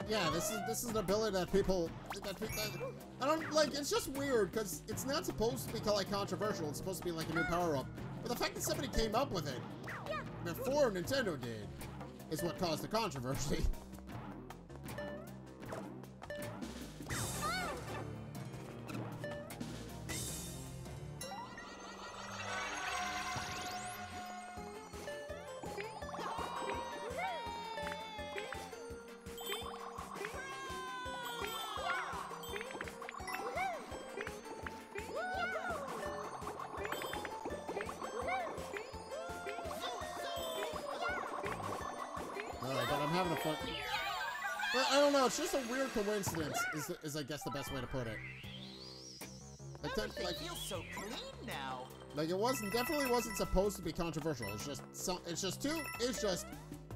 Yeah, this is this is an ability that people that, that I don't like. It's just weird because it's not supposed to be like controversial. It's supposed to be like a new power up, but the fact that somebody came up with it before Nintendo did is what caused the controversy. It's just a weird coincidence, is, is I guess the best way to put it. Like, that, like, feels so clean now. Like it wasn't definitely wasn't supposed to be controversial. It's just some. It's just too. It's just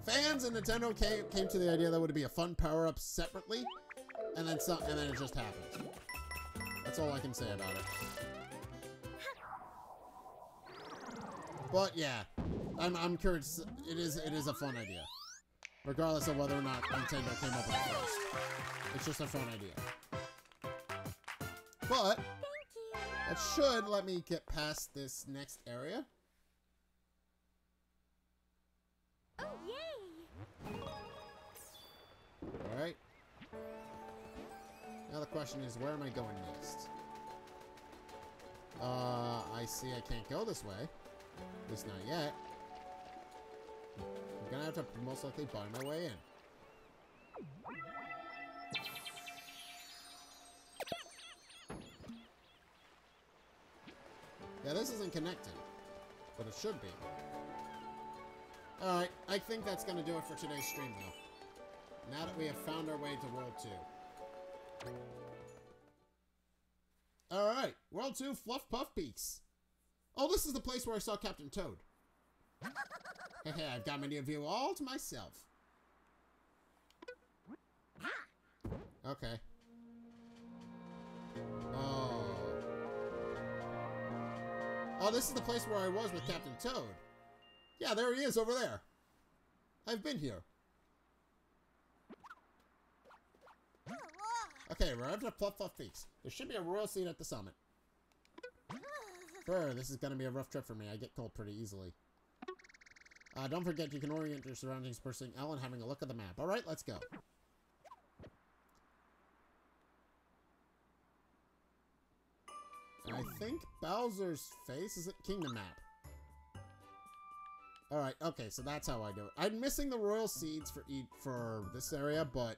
fans and Nintendo came came to the idea that would be a fun power up separately, and then some. And then it just happened. That's all I can say about it. But yeah, I'm I'm curious. It is it is a fun idea. Regardless of whether or not Nintendo came up with it first. It's just a fun idea. But, that should let me get past this next area. Oh, yay! Alright. Now the question is, where am I going next? Uh, I see I can't go this way. At least not yet. I'm gonna have to most likely buy my way in. Yeah, this isn't connected, but it should be. Alright, I think that's gonna do it for today's stream, though. Now that we have found our way to World two. Alright, World two Fluff Puff Peaks. Oh, this is the place where I saw Captain Toad. Hey, I've got my new view all to myself. Okay. Oh. Oh, this is the place where I was with Captain Toad. Yeah, there he is over there. I've been here. Okay, we're after Fluff Fluff Peaks. There should be a royal seat at the summit. Sure, this is going to be a rough trip for me. I get cold pretty easily. Uh, don't forget, you can orient your surroundings by pressing L and having a look at the map. Alright, let's go. And I think Bowser's face is a kingdom map. Alright, okay, so that's how I do it. I'm missing the royal seeds for eat for this area, but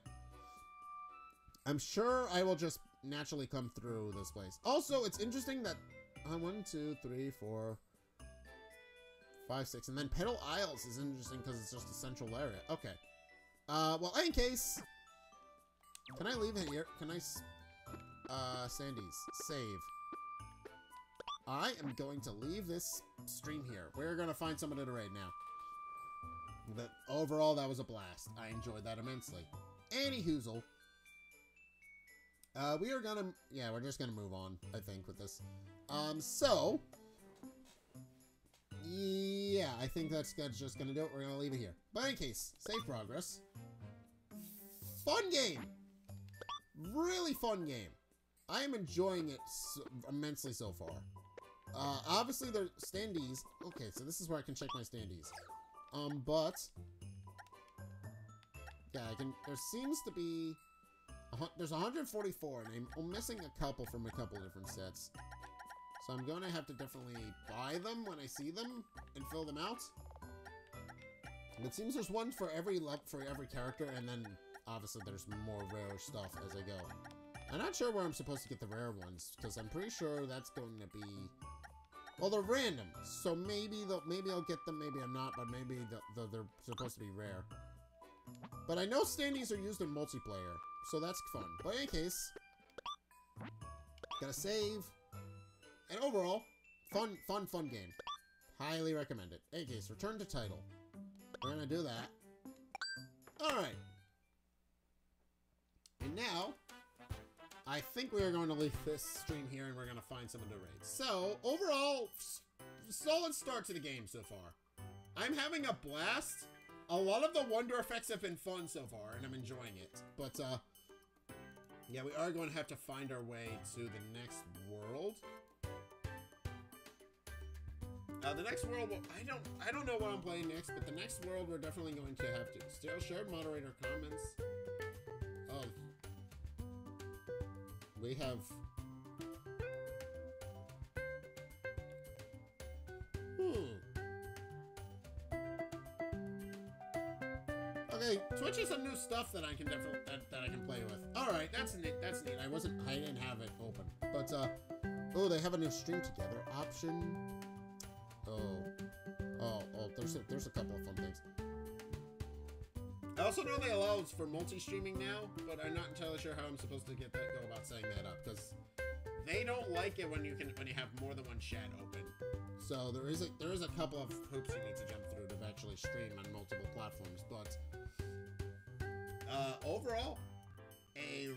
I'm sure I will just naturally come through this place. Also, it's interesting that... Uh, one, two, three, four... Five, six, and then Petal Isles is interesting because it's just a central area. Okay. Uh, well, in case... Can I leave it here? Can I... S uh, Sandy's. Save. I am going to leave this stream here. We're going to find someone to raid now. But overall, that was a blast. I enjoyed that immensely. Anywhoozle. Uh, we are going to... Yeah, we're just going to move on, I think, with this. Um, so... Yeah, I think that's just going to do it. We're going to leave it here. But in case, save progress. Fun game! Really fun game. I am enjoying it so immensely so far. Uh, obviously, there's standees. Okay, so this is where I can check my standees. Um, but... Yeah, I can... There seems to be... A, there's one hundred forty-four, and I'm missing a couple from a couple different sets. So I'm going to have to definitely buy them when I see them and fill them out. It seems there's one for every luck for every character, and then obviously there's more rare stuff as I go. I'm not sure where I'm supposed to get the rare ones because I'm pretty sure that's going to be... Well, they're random, so maybe they'll, maybe I'll get them, maybe I'm not, but maybe the, the, they're supposed to be rare. But I know standees are used in multiplayer, so that's fun. But in any case, gotta save. And overall, fun, fun, fun game. Highly recommend it. In any case, return to title. We're gonna do that. Alright. And now, I think we are going to leave this stream here and we're gonna find someone to raid. So, overall, solid start to the game so far. I'm having a blast. A lot of the wonder effects have been fun so far, and I'm enjoying it. But, uh, yeah, we are going to have to find our way to the next world. Uh, the next world, well, I don't, I don't know what I'm playing next, but the next world we're definitely going to have to. Still shared moderator comments. Oh, we have. Hmm. Okay, Twitch is some new stuff that I can definitely that, that I can play with. All right, that's neat. That's neat. I wasn't, I didn't have it open, but uh, oh, they have a new stream together option. Oh, oh, oh! There's a, there's a couple of fun things. I also know they allow for multi-streaming now, but I'm not entirely sure how I'm supposed to get that go about setting that up because they don't like it when you can when you have more than one chat open. So there is a there is a couple of hoops you need to jump through to actually stream on multiple platforms. But uh, overall, a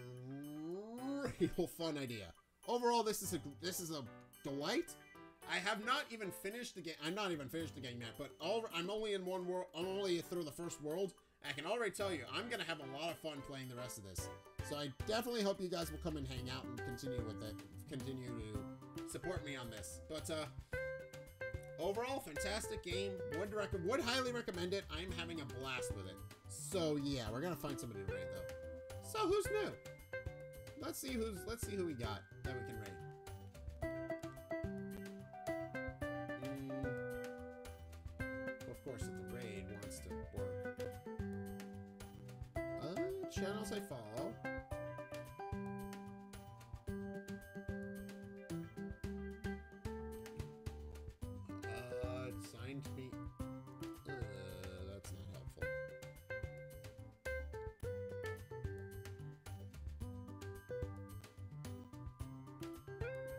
real fun idea. Overall, this is a this is a delight. I have not even finished the game. I'm not even finished the game yet, but all, I'm only in one world. I'm only through the first world. I can already tell you, I'm going to have a lot of fun playing the rest of this. So I definitely hope you guys will come and hang out and continue with it. Continue to support me on this. But uh, overall, fantastic game. Would, rec would highly recommend it. I'm having a blast with it. So yeah, we're going to find somebody to raid though. So who's new? Let's see who's. Let's see who we got that we can raid. That the raid wants to work. Uh, channels I follow. Uh, it signed me. Uh, that's not helpful.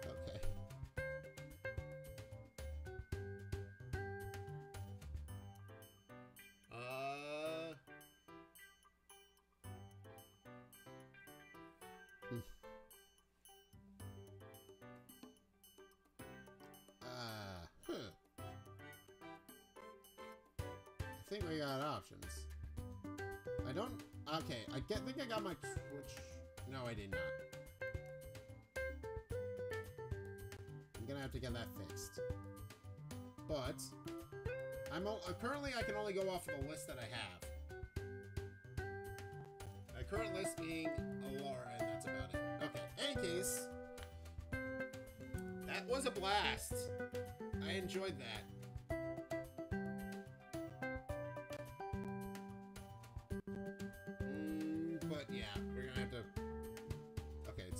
Okay. I think we got options. I don't... Okay, I get, think I got my Twitch... No, I did not. I'm gonna have to get that fixed. But... I'm currently, I can only go off of the list that I have. My current list being Alara, and that's about it. Okay, in any case... That was a blast! I enjoyed that.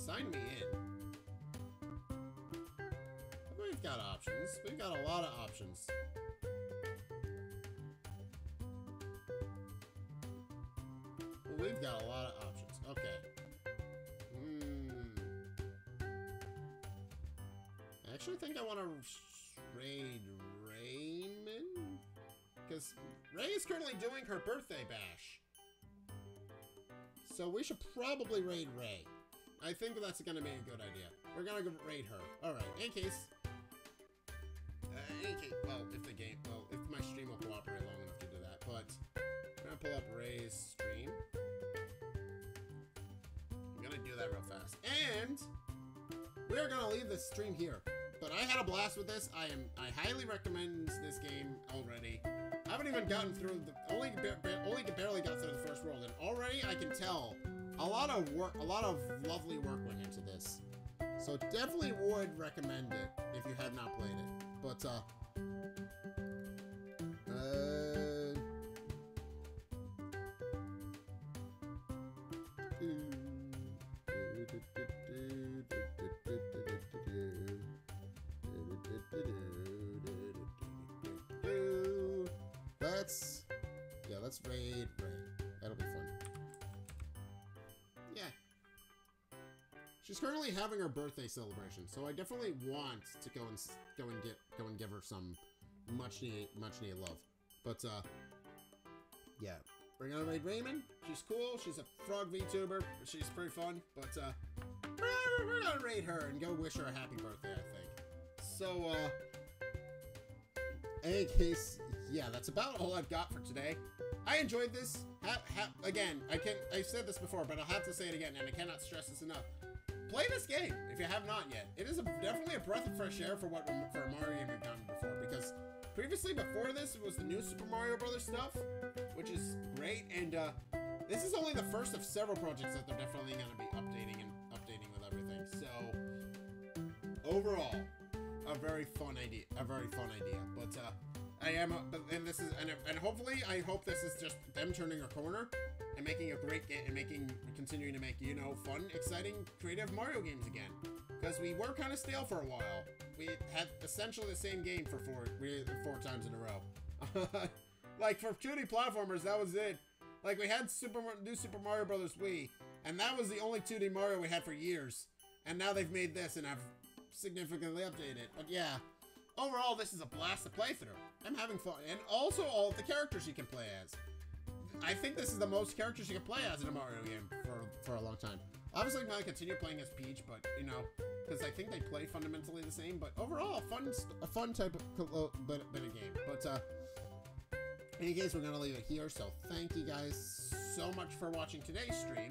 Sign me in. We've got options. We've got a lot of options. we've got a lot of options. Okay. Hmm. I actually think I want to raid Raymond, because Ray is currently doing her birthday bash. So we should probably raid Ray. I think that's going to be a good idea. We're going to raid her. Alright, in case... Uh, in case... Well, if the game... Well, if my stream will cooperate long enough to do that, but... I'm going to pull up Ray's stream. I'm going to do that real fast. And... we're going to leave this stream here. But I had a blast with this. I am... I highly recommend this game already. I haven't even gotten through the... Only, only barely got through the first world, and already I can tell... A lot of work, a lot of lovely work went into this, so definitely would recommend it if you had not played it. But uh, uh let's yeah, let's raid raid. That'll be fun. She's currently having her birthday celebration, so I definitely want to go and go and get go and give her some much need much need love. But uh, yeah, we're gonna raid Raymond. She's cool. She's a frog VTuber. She's pretty fun. But uh, we're, we're gonna raid her and go wish her a happy birthday, I think. So uh, in case, yeah, that's about all I've got for today. I enjoyed this. Ha ha again, I can I've said this before, but I'll have to say it again, and I cannot stress this enough. Play this game if you have not yet. It is a, definitely a breath of fresh air for what for Mario we've done before, because previously before this it was the new Super Mario Bros. Stuff, which is great, and uh, this is only the first of several projects that they're definitely going to be updating and updating with everything. So overall, a very fun idea, a very fun idea. But uh, I am, a, and this is, and, and hopefully I hope this is just them turning a corner. And making a great game and making continuing to make, you know, fun, exciting, creative Mario games again, because we were kind of stale for a while. We had essentially the same game for four four times in a row. Like for two D platformers, that was it. Like we had Super new Super Mario Bros. Wii, and that was the only two D Mario we had for years. And now they've made this, and I've significantly updated it. But yeah, overall, this is a blast to play through. I'm having fun, and also all of the characters you can play as. I think this is the most characters you can play as in a Mario game for, for a long time. Obviously, I'm going to continue playing as Peach, but, you know, because I think they play fundamentally the same, but overall, fun, a fun type of uh, bit, bit of game. But, uh, in any case, we're going to leave it here, so thank you guys so much for watching today's stream.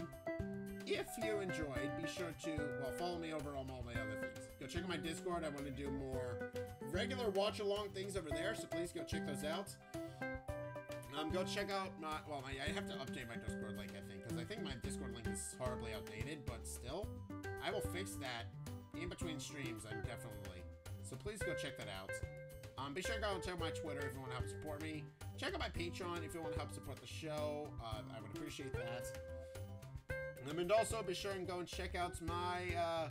If you enjoyed, be sure to, well, follow me over on all my other things. Go check out my Discord. I want to do more regular watch-along things over there, so please go check those out. Um, go check out my, well, my, I have to update my Discord link, I think, because I think my Discord link is horribly outdated, but still, I will fix that in between streams, I'm definitely, so please go check that out. Um, be sure to go and check out my Twitter if you want to help support me. Check out my Patreon if you want to help support the show, uh, I would appreciate that. And also, be sure and go and check out my, uh,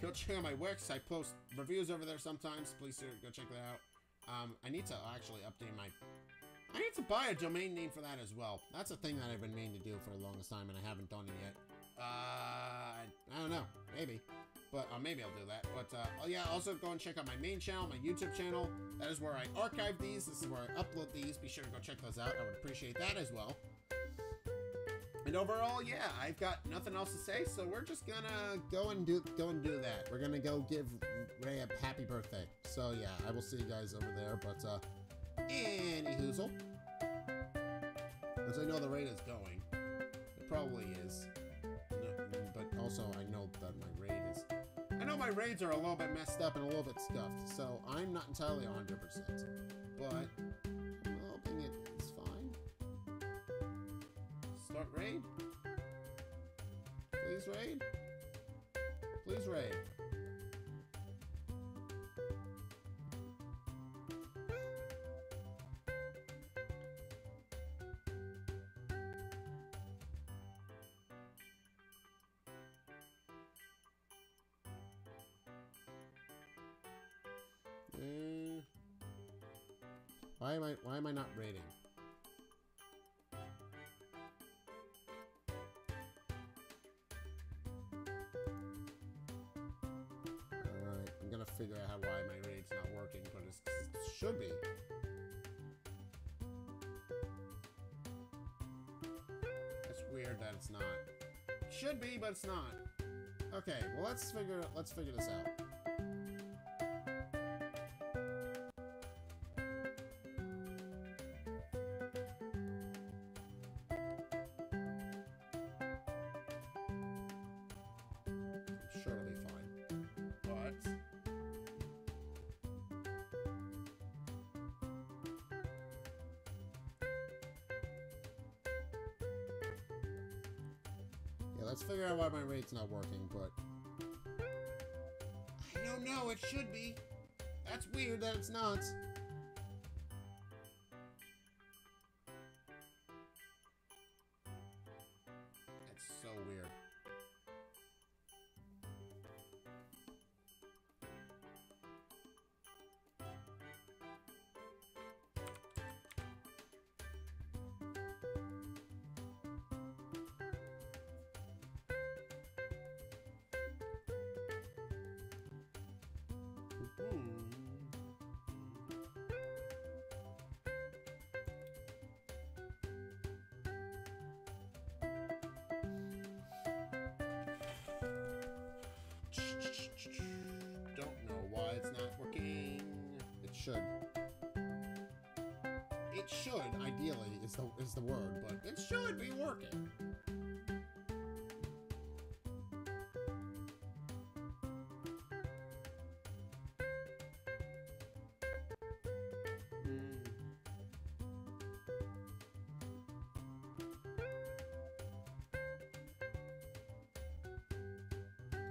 go check out my Wix, I post reviews over there sometimes, please go check that out. Um, I need to actually update my... I need to buy a domain name for that as well. That's a thing that I've been meaning to do for the longest time, and I haven't done it yet. Uh, I don't know. Maybe. But uh, maybe I'll do that. But uh, oh yeah, also go and check out my main channel, my YouTube channel. That is where I archive these. This is where I upload these. Be sure to go check those out. I would appreciate that as well. And overall, yeah, I've got nothing else to say, so we're just gonna go and do go and do that. We're gonna go give Ray a happy birthday. So yeah, I will see you guys over there. But uh. Anyhoozle. Because I know the raid is going. It probably is. No, but also I know that my raid is... I know my raids are a little bit messed up and a little bit scuffed, so I'm not entirely one hundred percent. But I'm hoping it's fine. Start raid. Please raid. Please raid. Why am I, why am I not raiding? figure out how, why my raid's not working, but it's, it should be. It's weird that it's not. It should be, but it's not. Okay, well let's figure let's figure this out. Figure out why my raid's not working, but I don't know, it should be. That's weird that it's not. That's so weird. Is the word, but it should be working. Come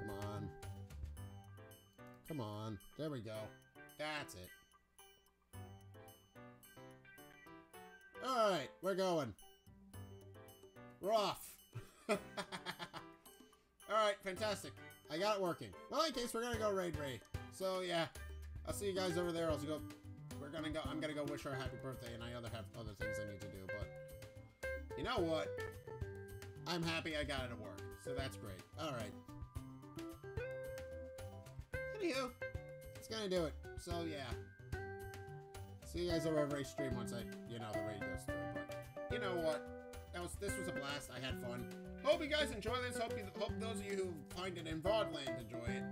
on. Come on. There we go. That's it. Alright, we're going. We're off. Alright, fantastic. I got it working. Well, in case, we're gonna go raid raid. So yeah, I'll see you guys over there. I'll go, we're gonna go, I'm gonna go wish her a happy birthday, and I other have other things I need to do, but you know what? I'm happy I got it to work. So that's great. Alright. Anywho, it's gonna do it. So yeah. See you guys over every stream once I, you know, the raid goes through. But you know what? That was this was a blast. I had fun. Hope you guys enjoy this. Hope you, hope those of you who find it in V O D land enjoy it.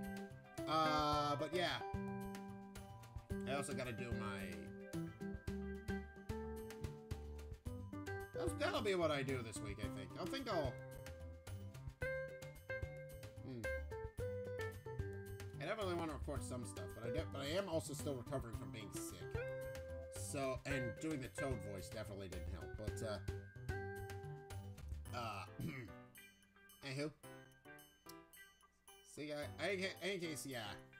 Uh, but yeah, I also gotta do my. That'll, that'll be what I do this week. I think. I think I'll. Hmm. I definitely want to record some stuff, but I but I am also still recovering from being sick. So, and doing the Toad voice definitely didn't help, but, uh, uh, anywho, see, I, I, in case, yeah,